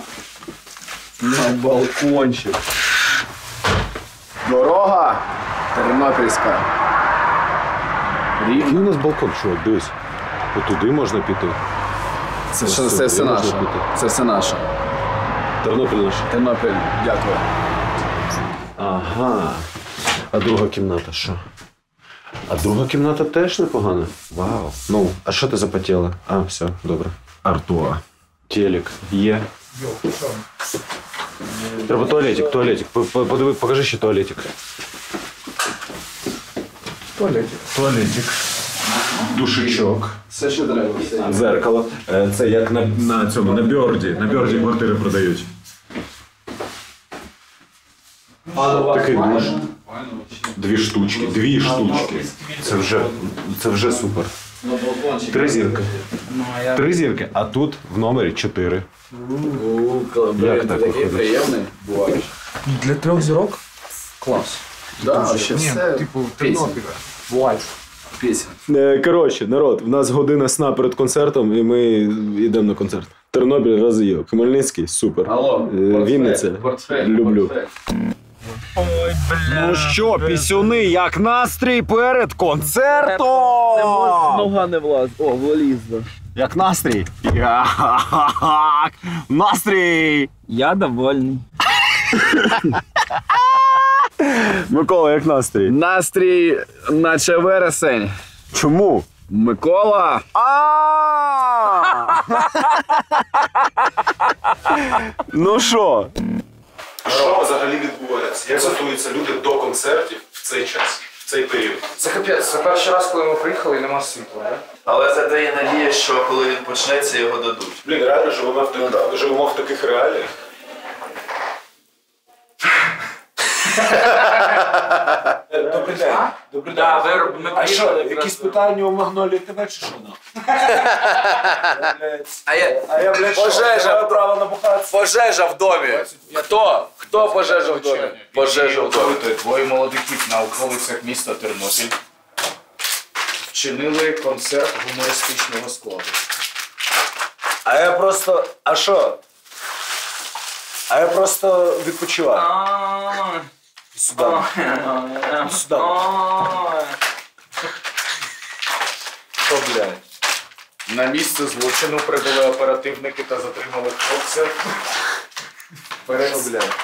На балкончик. Дорога Тернопільська. Який у нас балкон, чувак, дивись. Отуди можна піти. Це все наше. Це все наше. Тернопіль наш. Тернопіль, дякую. Ага. А друга кімната що? А друга кімната теж непогана. Вау. Ну, а що ти запотіла? А, все, добре. Артуа. Телек є. Треба туалетик, туалетик. Подиви, покажи ще туалетик. Туалетик. Туалетик. Душечок. Все, що треба. Дзеркало. Це як на цьому, на Бьорді. На Бьорді квартири продають. Такий душ. Дві штучки. Дві штучки. Це вже супер. 3 зірки. 3 зірки, а тут в номері 4. Як так виходить? Для 3 зірок? Клас. Так, ще все. Типу Тернопіль. Бувають. Пісня. Коротше, народ, в нас година сна перед концертом і ми йдемо на концерт. Тернопіль роз'їв. Хмельницький, супер. Алло, Вінниця, люблю. Ой, бля. Ну що, пісюни, як настрій перед концертом? Не можна, нога не влазить. О, влізла. Як настрій? Як настрій? Я довольний. Микола, як настрій? Настрій наче вересень. Чому? Микола! Ну що? Що взагалі відбувається? Як готуються люди до концертів в цей час, в цей період? Це капець. Це перший раз, коли ми приїхали і нема світла, так? Але це дає надію, що коли він почнеться, його дадуть. Блін, реально живемо в таких реаліях. Добрий день. Добрий день. А що, якісь питання у Магнолії тебе чи що? А я, блядь, пожежа. Пожежа в домі. Хто? Хто пожежа в домі? Пожежа в домі. Двоє молодиків на околицях міста Тернопіль вчинили концерт гумористичного складу. А я просто... А що? А я просто відпочиваю. Сюда. Сюда. Що, блядь? На місце злочину прибули оперативники та затримали хлопця.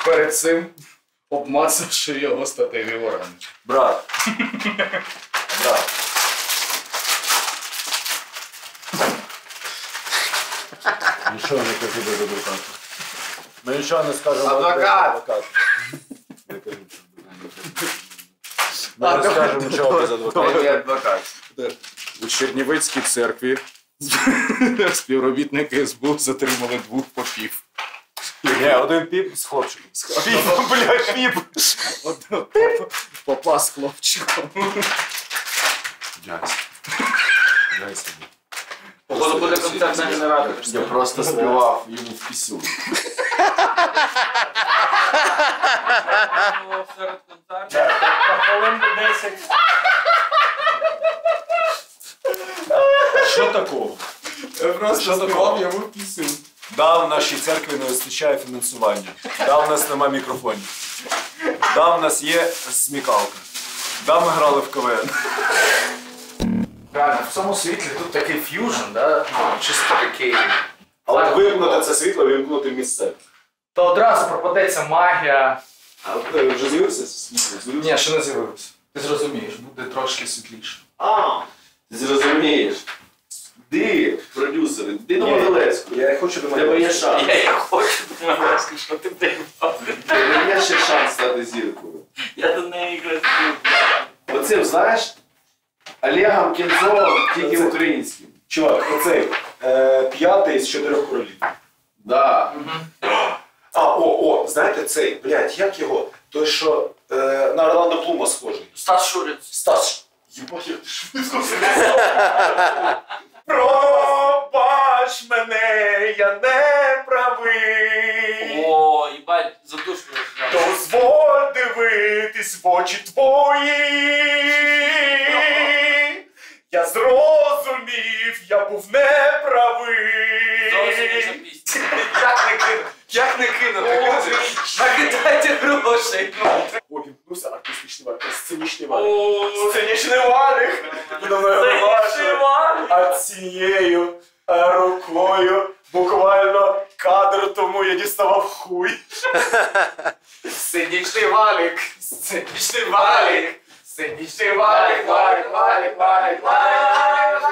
Перед цим обмацавши його статеві органи. Брат. Брат. Нічого не кажу до адвоката. Ми нічого не скажемо. Адвокат! Ми розкажемо, чого без адвоката. У Чернівецькій церкві співробітники СБУ затримали 2 попів. Ні, 1 піп з хлопчиком. Блядь, піп! Попа з хлопчиком. Дякую. Дякую. Походу буде концерт на генераторі. Я просто співав йому в пісюн. Серед концертів. Хвилинку 10. Що такого? Я просто співав йому в пісюн. Дав нашій церкві не вистачає фінансування. Дав нас нема мікрофонів. Дав нас є смікалка. Дав ми грали в КВН. Реально, в цьому світлі тут такий ф'южн, да? Чисто такий... Але вимкнути це світло, вимкнути місце. Та одразу пропадеться магія. А ти вже з'явився світло? Ні, ще не з'явився. Ти зрозумієш, буде трошки світліше. А, ти зрозумієш. Ти, продюсери, ти до Могилевської. Я хочу до Могилевської. Тебе є шанс. Я хочу до Могилевської, що ти дивав. Тебе є ще шанс стати зіркою. Я до неї граю. Оцим, знаєш? Олегом Кінзовим, тільки українським. Чувак, оцей п'ятий з 4 королів. Да. Угу. А, о, знаєте цей, блядь, як його? Той, що на Орландо Блума схожий. Стас Шуриць. Стас. Єбать, як ти швидко сказав. Пробач мене, я не правий. О, їбать, задушно. Дозволь дивитись в очі твої. Я зрозумів, я був неправий. Зовсім пісня. Як не кинути? Накидайте грошей. Обімкнувся артистичний варик, сценічний варик. Сценічний варик! Сценічний варик! А цією рукою буквально кадр тому я діставав хуй. Сценічний варик! Сценічний варик! Сценічний варик! Варик, варик, варик, варик!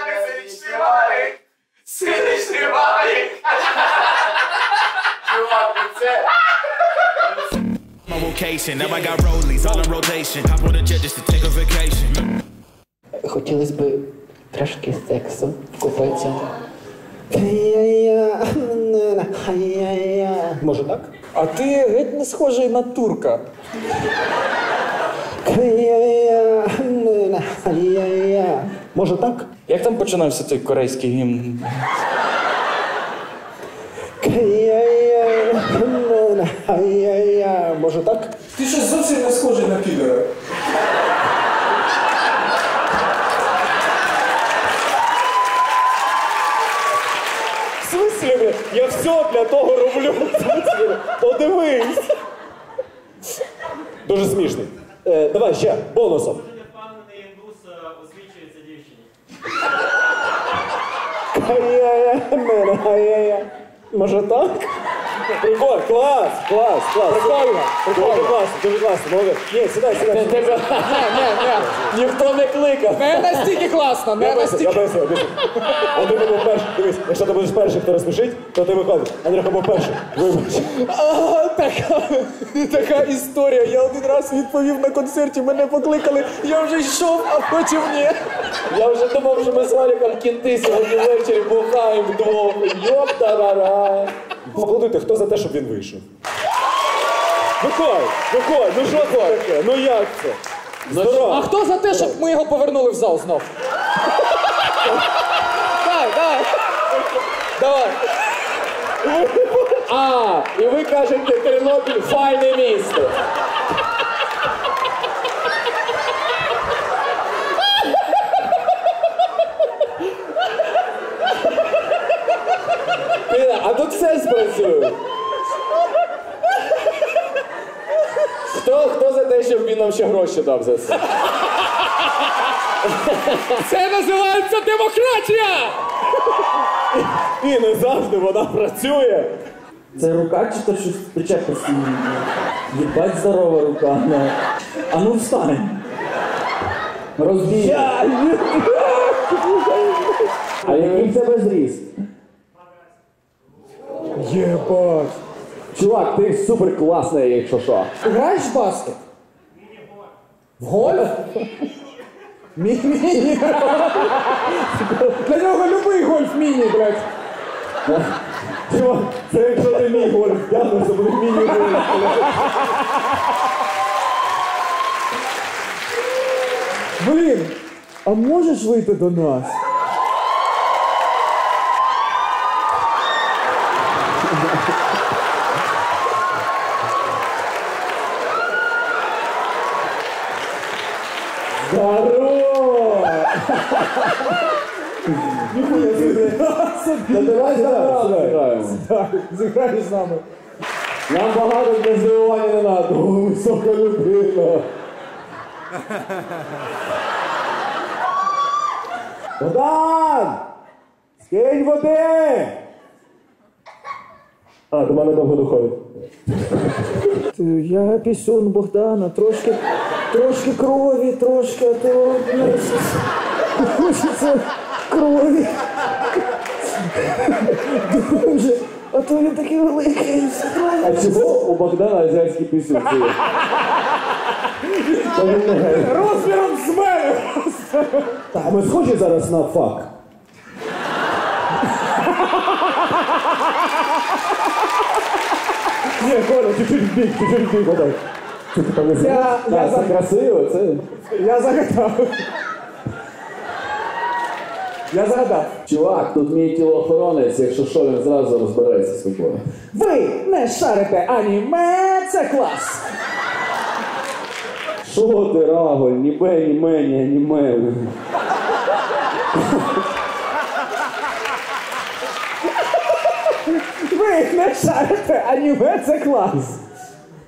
Сценічний варик! Сценічний варик! Хотілось би трошки сексу купити. Може так? А ти геть не схожий на турка. Може так? Як там починався той корейський гімн? Може так? Ти щось зовсім не схожий на підера. В смислі? Я все для того роблю. Подивись. Дуже смішний. Давай ще, бонусом. Непевний індус освічується дівчині. Може так? Прикольно, клас, клас, клас. Прикольно, прикольно. Дуже класно, дуже класно, молодець. Ні, сідай, сідай. Ні, ніхто не кликав. Не настільки класно, не настільки. Я поясню, я поясню. Андрій був перший, дивись, якщо ти будеш перший, хто розсмішить, то ти виходиш. Андрюха був перший, вибач. Така історія, я один раз відповів на концерті, мене покликали, я вже йшов, а потім ні. Я вже думав, що ми з Валіком кінти сьогодні ввечері бухаємо вдвох. Йоп-тарара. Поаплодуйте, хто за те, щоб він вийшов? Виходь, виходь, ну що це таке? Ну як це? Здорово. А хто за те, щоб ми його повернули в зал знов? Так, так. Давай. А, і ви кажете, Тернопіль – файне місто. А тут все спрацює. Хто за те, щоб він нам ще гроші дав за це? Це називається демократія! І не завжди вона працює. Це рука чи то щось причепка сім'ї? Єбать здорова рука. А ну встань. Розбій. А який в тебе зріс? Єбать! Чувак, ти супер класний, якщо що. Граєш в баскет? Міні-гольф. В гольф? Міні-гольф. Для нього любий гольф міні, блядь. Чувак, це якщо ти мій гольф. Дякую, це буде міні-гольф. Блін, а можеш вийти до нас? Здорово! Ніхуя сюди! Давай зіграємо! Зіграєш з нами! Нам багато для здивування не треба! Висока людина! Богдан! Скинь води! А, до мене довго доходить. Я пісюн Богдана, трошки крові, трошки, а то хочеться крові. Дуже, а то він такий великий. А чого у Богдана азіатські пісюн? Розміром з мене! Ми схожі зараз на фак? Ні, Коля, чуть-чуть біг, отак. Чуть там не знаю. Це красиво, це... Я загадав. Я загадав. Чувак, тут мій тілоохоронець, якщо що, він зразу розбирається з тобою. Ви не шарите аніме, це клас! Що ти, Раголь? Ніби аніме. Ви не шарите аніме, це клас!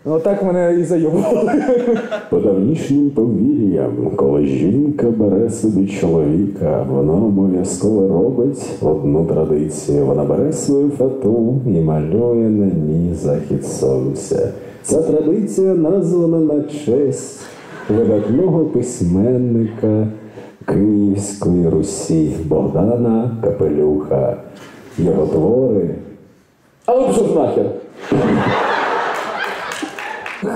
Ну так мене і зайобували. По давнішнім повір'ям, коли жінка бере собі чоловіка, вона обов'язково робить одну традицію. Вона бере свою фату і малює на ній захід сонця. Ця традиція названа на честь видатного письменника Київської Русі Богдана Капелюха. Його твори... Але пішов нахер!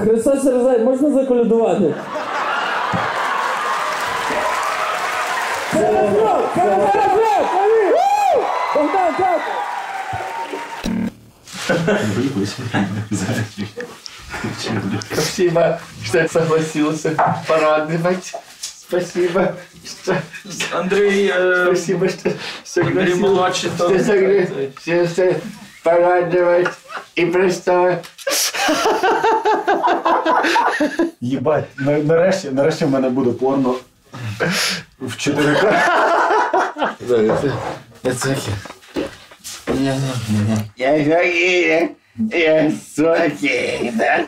Христос Розай, можна заколядувати? Це розроб! Богдан, дякую! Спасибо, что согласился порадовать. Спасибо, что... Андрей... Спасибо, что согласился. Андрей порадовать и просто... Єбать, нарешті в мене буде порно в 4К. Я цехи. Я сухий, да?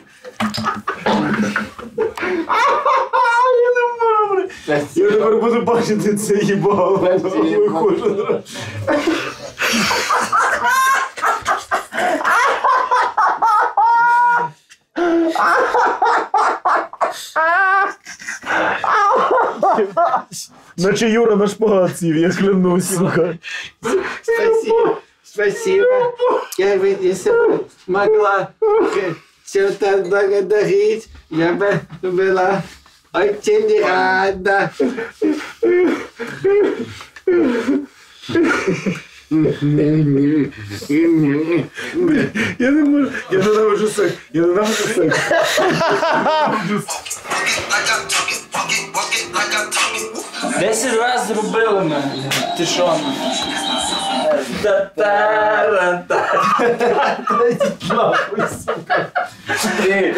Я тепер буду бачити це їбало. Наче Юра на шпагат сів, я клянусь, сука. Спасибо. Я бы, если бы могла чем-то благодарить, я бы была очень рада. Я не можу. Я ненавиджу секс. Десять раз зробили мене. Ти шо? Ти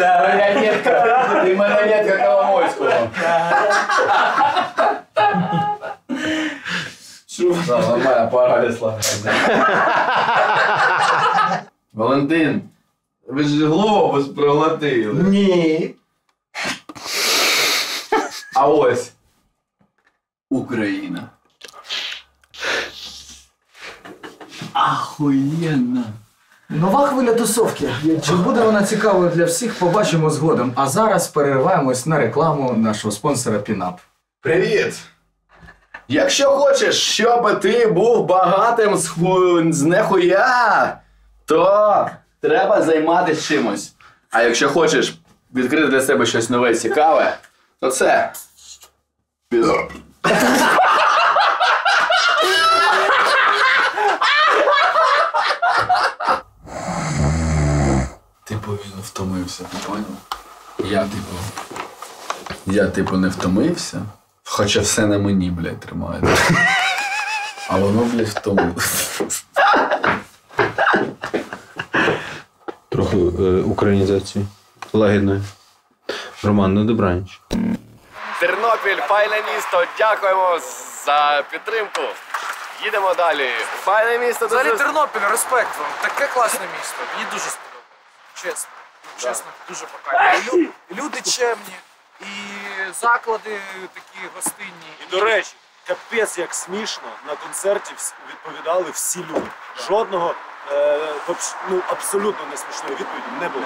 маріонетка. Ти маріонетка Коломойського. Да, нормальна пара весла. Валентин, ви ж глобус проглотили. Ні. А ось. Україна. Ахуєнна. Нова хвиля тусовки. Чи буде вона цікавою для всіх, побачимо згодом. А зараз перериваємось на рекламу нашого спонсора Пінап. Привіт! Якщо хочеш, щоб ти був багатим з нехуя, то треба займатися чимось. А якщо хочеш відкрити для себе щось нове і цікаве, то це... Пінап. Ти повільно втомився, ти поняв? Я, типу, не втомився. Хоча все на мені, блядь, тримається. А воно, блядь, втомилося. Трохи українізації. Лагідної. Роман, ну добраніч. Тернопіль, файне місто. Дякуємо за підтримку. Їдемо далі. Файне місто. Взагалі Тернопіль, респект вам. Таке класне місто. Мені дуже сподобалося. Чесно. Да. Чесно, дуже покайно. Люди чемні. І заклади такі гостинні. І, до речі, капець як смішно, на концерті відповідали всі люди. Жодного, абсолютно не смішної відповіді не було.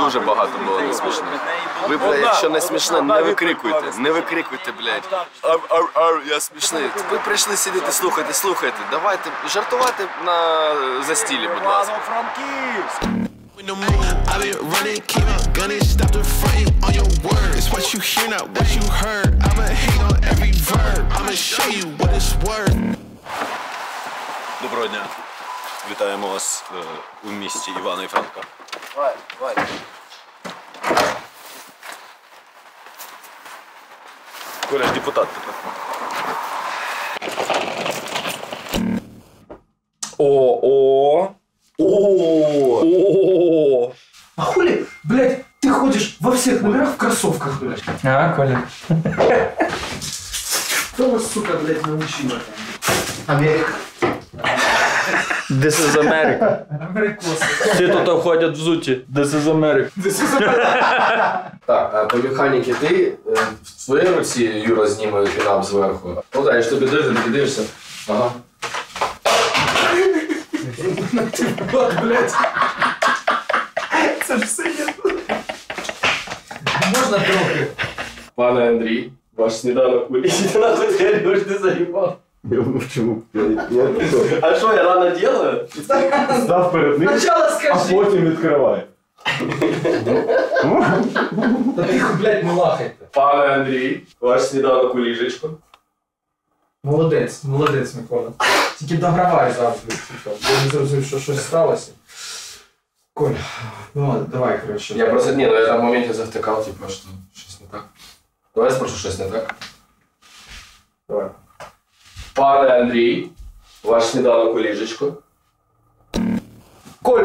Дуже багато було не смішно. Ви, блядь, якщо не смішно, не викрикуйте. Не викрикуйте, блядь. Ар, я смішний. Ви прийшли сидіти, слухайте. Давайте жартувати на застілі, будь ласка. Івано-Франківськ! I've been running, keep on gunning, stop the fighting on your words. What you hear, not what you heard. I'ma hang on every verb. I'ma show you what it's worth. Доброго дня. Вітаємо вас у місті Івано-Франка. Давай. Коля ж депутат тепер. О-о-о! А хули, блядь, ты ходишь во всех номерах в кроссовках, блядь. А, Коля. Кто вас, сука, блядь, научил? Америка. This is America. Америкоси. Всі тут ходять взуті. This is America. Так, по механіки ти в твоїй руці, Юра, зніме пінап зверху. Ну так, я ж тобі дивлю, ти дивишся. Ага. Ти бот, блядь. Це ж все є. Можна трохи? Пане Андрій, ваш сніданок вилізти на готель, ви ж не заїбав. Я мовчу. А що, я рано делаю? Став перед ним, а потім відкривай. Та тихо, блядь, не лахайте. Пане Андрій, ваш сніданок у ліжечку. Молодець, молодець, Микола. Тільки догравай завжди. Я не зрозумів, що щось сталося. Коль, ну давай, коротше. Я просто, ні, ну я там в моменті завтикав, типу, що щось не так. Давай я спрошу, щось не так. Давай. Пане Андрій, ваш сніданок у ліжечку. Коль,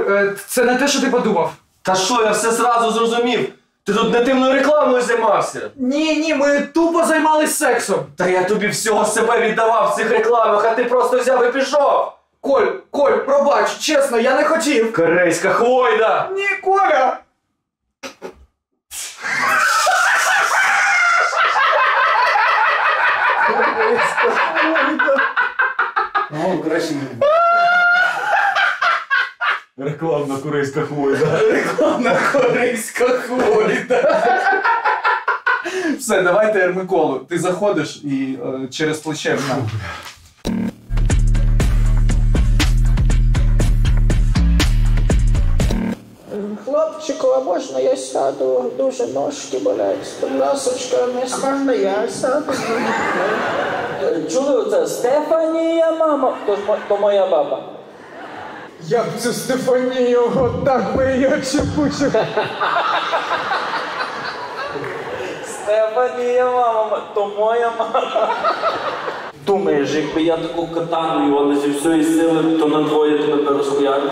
це не те, що ти подумав. Та що, я все зразу зрозумів. Ти тут нативною рекламою займався. Ні, ми тупо займались сексом. Та я тобі всього себе віддавав в цих рекламах, а ти просто взяв і пішов. Коль, пробач, чесно, я не хотів. Корейська хвойда. Ні, Коля. Рекламна корейська хвойда. Рекламна корейська хвойда. Все, давайте Миколу. Ти заходиш і через плече в нам. Хлопчику, а можна я сяду? Дуже ножки болять. Ласочка, а можна я сяду? Чули оце? Стефанія, мама. То моя баба. Я б цю Стефанію отак би її чепучив. Стефанія, мама. То моя мама. Думаєш, якби я таку катану, але зі всієї сили, то на двоє тебе розп'яну.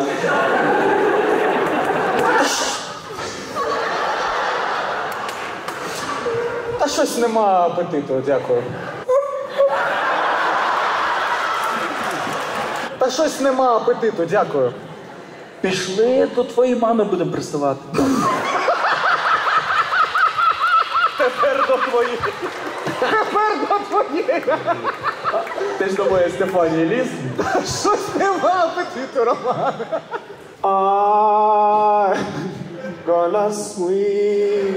Та щось нема апетиту, дякую. Та щось нема апетиту, дякую. Пішли, до твоєї мами будемо приставати. Тепер до твоєї. Ти ж до моєї Стефанії ліз? Та щось нема апетиту, Роман. I'm gonna swing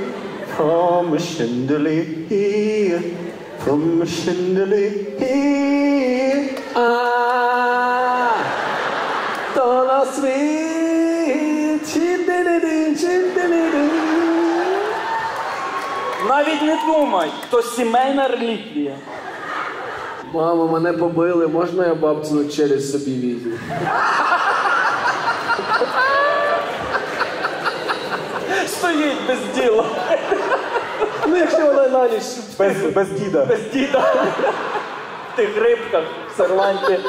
from chandelier, from chandelier. I'm gonna swing, chandelier, chandelier. Навіть не думай, то сімейна реліквія. Мамо, мене побили, можна я бабцю через собі візьму? Стоїть без діла. Ну якщо вона на ніч. Без діда. Без діда. В тих рибках, в серванті.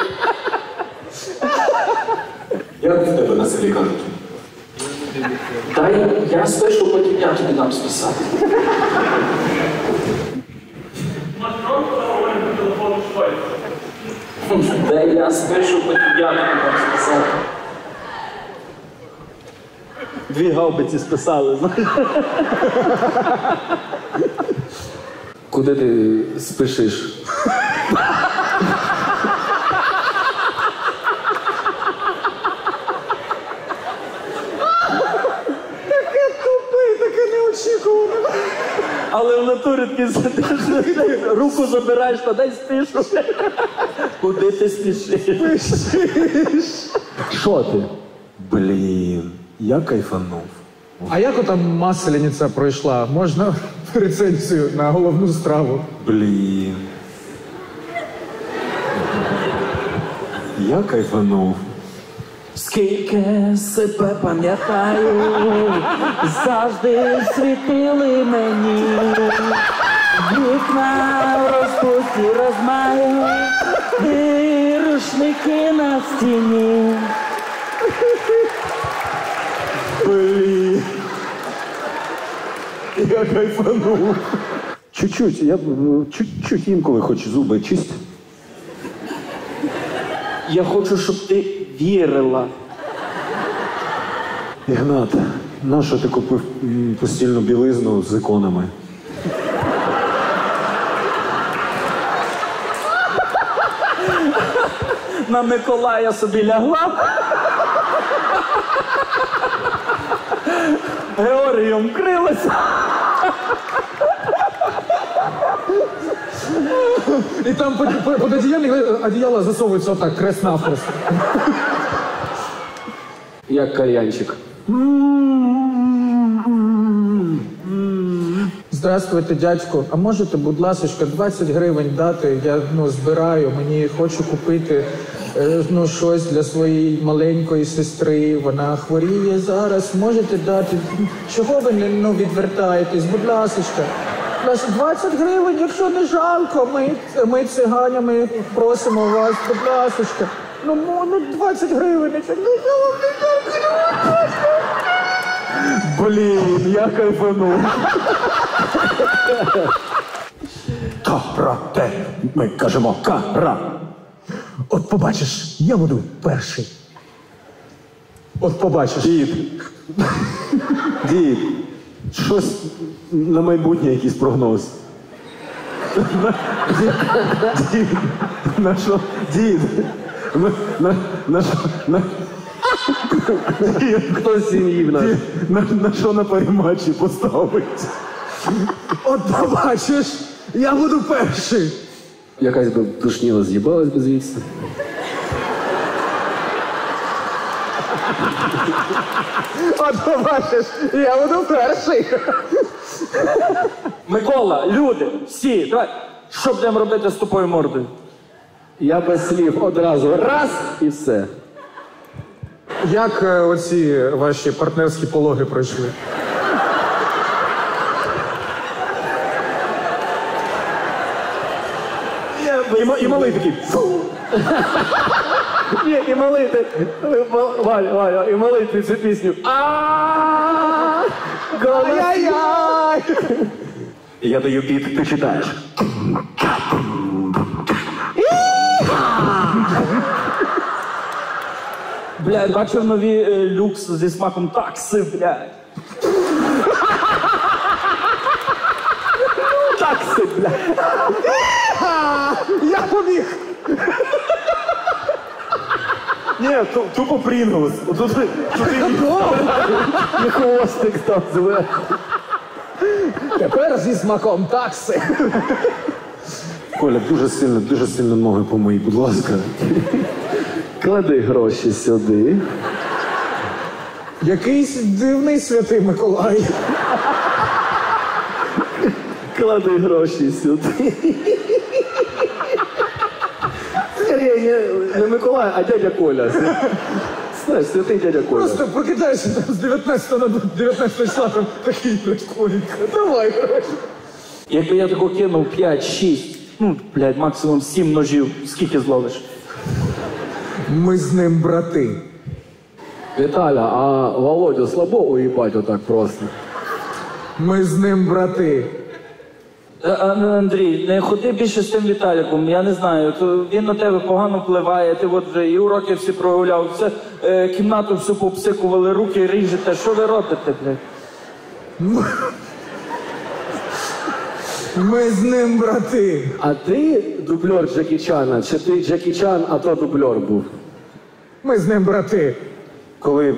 Як в тебе на селі кажуть? Дай, я спишу, потім я тобі дам списати. Дай, я спишу, потім я тобі дам списати. Дві гаубиці списали, знаєш. Куди ти спишиш? Таке тупе, таке неочікуване. Але в натурі ти сидиш, руку забираєш, та дай спішу. Куди ти спішиш? Спішиш. Що ти? Блін. Я кайфанув. А як отам масляниця пройшла? Можна рецензію на головну страву? Блін. я кайфанув. Скільки себе пам'ятаю, завжди світили мені. Вікна розпусті розмаю, і рушники на стіні. Блін, я кайфанув. Чуть-чуть, я чуть-чуть інколи хоч зуби чисть. Я хочу, щоб ти вірила. Ігнат, нащо ти купив постільну білизну з іконами? На Миколая собі лягла. Георгієм крилася. І там під одіяло засовується отак, крест-навкрест. Як кальянчик. Здравствуйте, дядько. А можете, будь ласка, 20 гривень дати? Я, збираю, мені хочу купити, щось для своєї маленької сестри. Вона хворіє зараз. Можете дати? Чого ви не, відвертаєтесь? Будь ласка. 20 гривень, якщо не жалко, ми циганями просимо вас, будь ласочка. 20 гривень, якщо не жалко. Блін, я кайфанув. Карате, ми кажемо кара. От побачиш, я буду перший. От побачиш. Дід. Щось на майбутнє, якийсь прогноз. Дід, на що? Дід, хто з сім'ї в нас? На що на перематчі поставить? От побачиш, я буду перший. Якась би душніла з'їбалась би звідси. От побачиш, я буду перший. Микола, люди, всі, давай, що будемо робити з тупою мордою? Я без слів одразу раз і все. Як оці ваші партнерські пологи пройшли? І малий такий. Ні, і молити, Валя, і молити цю пісню. А-а-а-а! Ай-яй-яй! Я даю біт, ти читаєш. Блядь, бачив нові люкс зі смаком такси, блядь. Такси, блядь. Я побіг! Ні, тупо Прінглс. І хвостик там зверху. Тепер зі смаком такси. Коля, дуже сильно ноги помий, будь ласка. Клади гроші сюди. Якийсь дивний святий Миколай. Клади гроші сюди. Не Миколай, а дядя Коля. Знаєш, святий дядя Коля. Просто прокидаєшся з 19 на 19 числа, там такий, блядь, Коленька, давай, гроші. Якби я тако кинув 5-6, максимум 7 ножів, скільки зловиш? Ми з ним брати. Віталя, а Володю слабо уїбать отак просто? Ми з ним брати. Андрій, не ходи більше з тим Віталіком, я не знаю, він на тебе погано впливає, ти от вже і уроки всі прогуляв, все, кімнату всю попсикували, руки ріжете, що ви робите, блядь? Ми з ним брати. А ти дублер Джекі Чана, чи ти Джекі Чан, а то дублер був? Ми з ним брати. Коли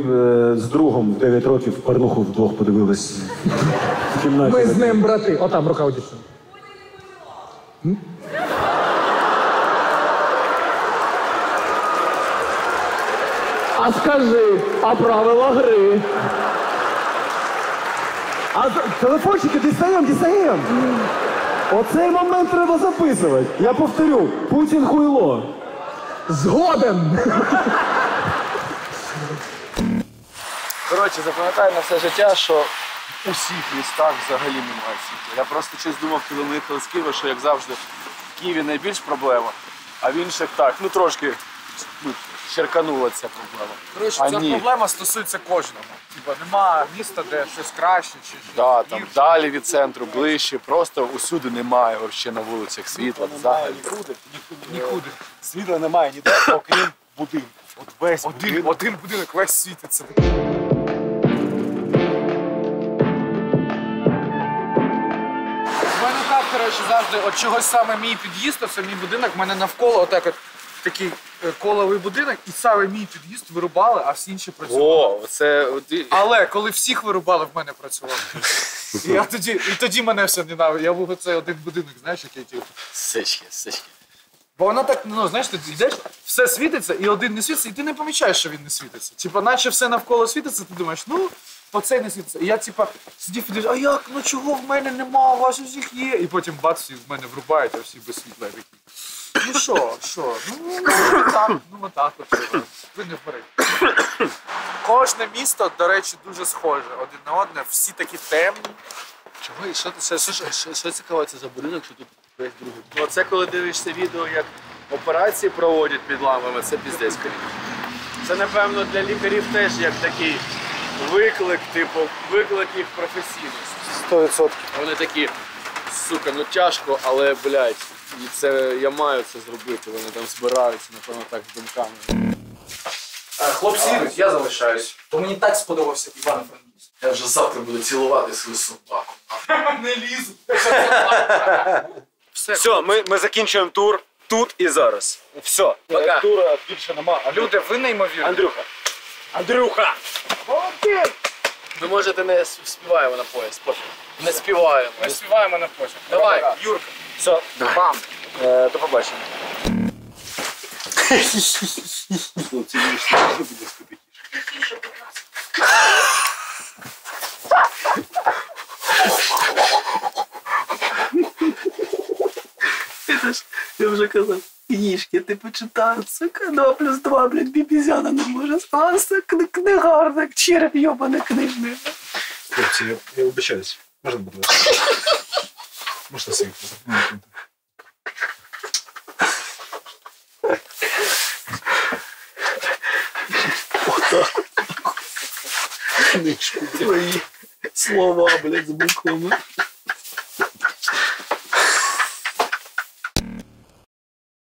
з другом в 9 років порнуху вдвох подивились в кімнаті. Ми з ним брати. Отам, рука у дівчини. А скажи, а правила гри? А телефончики дістаєм. Оцей момент треба записувати. Я повторю, Путін хуйло. Згоден! Коротше, запам'ятаю на все життя, що у всіх містах взагалі немає світла. Я просто щось думав, коли ми їхали з Києва, що, як завжди, в Києві найбільш проблема, а в інших так, ну трошки черканула ця проблема. Коротше, ця проблема стосується кожного. Типа, нема міста, де щось краще чи щось там гірше. Далі від центру, ближче, просто усюди немає взагалі на вулицях світла. Взагалі. Нікуди. Світла немає ніде, окрім будинку. От весь будинок. Один будинок весь світиться. У мене так, коротше, завжди, от чогось саме мій під'їзд, оце мій будинок, в мене навколо отак от такий коловий будинок, і саме мій під'їзд вирубали, а всі інші працювали. О, це... Але коли всіх вирубали, в мене працювали. І тоді мене все ненавидить. Я був оцей один будинок, знаєш, який тільки. Сички. Бо воно так, ну, знаєш, ти йдеш, все світиться, і один не світиться, і ти не помічаєш, що він не світиться. Типа, наче все навколо світиться, ти думаєш, ну, оцей не світиться. І я, типа, сидів і дивлюсь, а як, ну чого в мене нема, у вас усіх є. І потім, бац, всі в мене врубають, а всі без світла. Ну що, ну так, ви не вберете. Кожне місто, до речі, дуже схоже один на одне, всі такі темні. Чого, і що цікаво це за будинок, що тут весь другий? Оце коли дивишся відео, як операції проводять під ламами, це піздець. Це, напевно, для лікарів теж як такий виклик, типу, виклик їх професійності. 100%. Вони такі, сука, ну тяжко, але, блядь, і це, я маю це зробити, вони там збираються, напевно, так з думками. Хлопці їдуть, я залишаюсь. Бо мені так сподобався Івано-Франківськ. Я вже завтра буду цілувати свою собаку. Не лізу. Все, ми закінчуємо тур тут і зараз. Все, пока. Тура більше нема. Люди, ви неймовірні. Андрюха! Молодець! Ви можете не співаємо на поїзд, пофіг. Не співаємо на поїзд. Давай, Юрка. Все, бам. До побачення. Хлопці, більше не буде скопітіше. Я вже казав, книжки ти почитав, сука, 2+2, блядь, бібізяна не може статися, книгарник, череп йобаний книжний. Хлопці, я вибачаюсь, можна буде? Можна сім? Отак. Книжку твої слова, блядь, з буквами.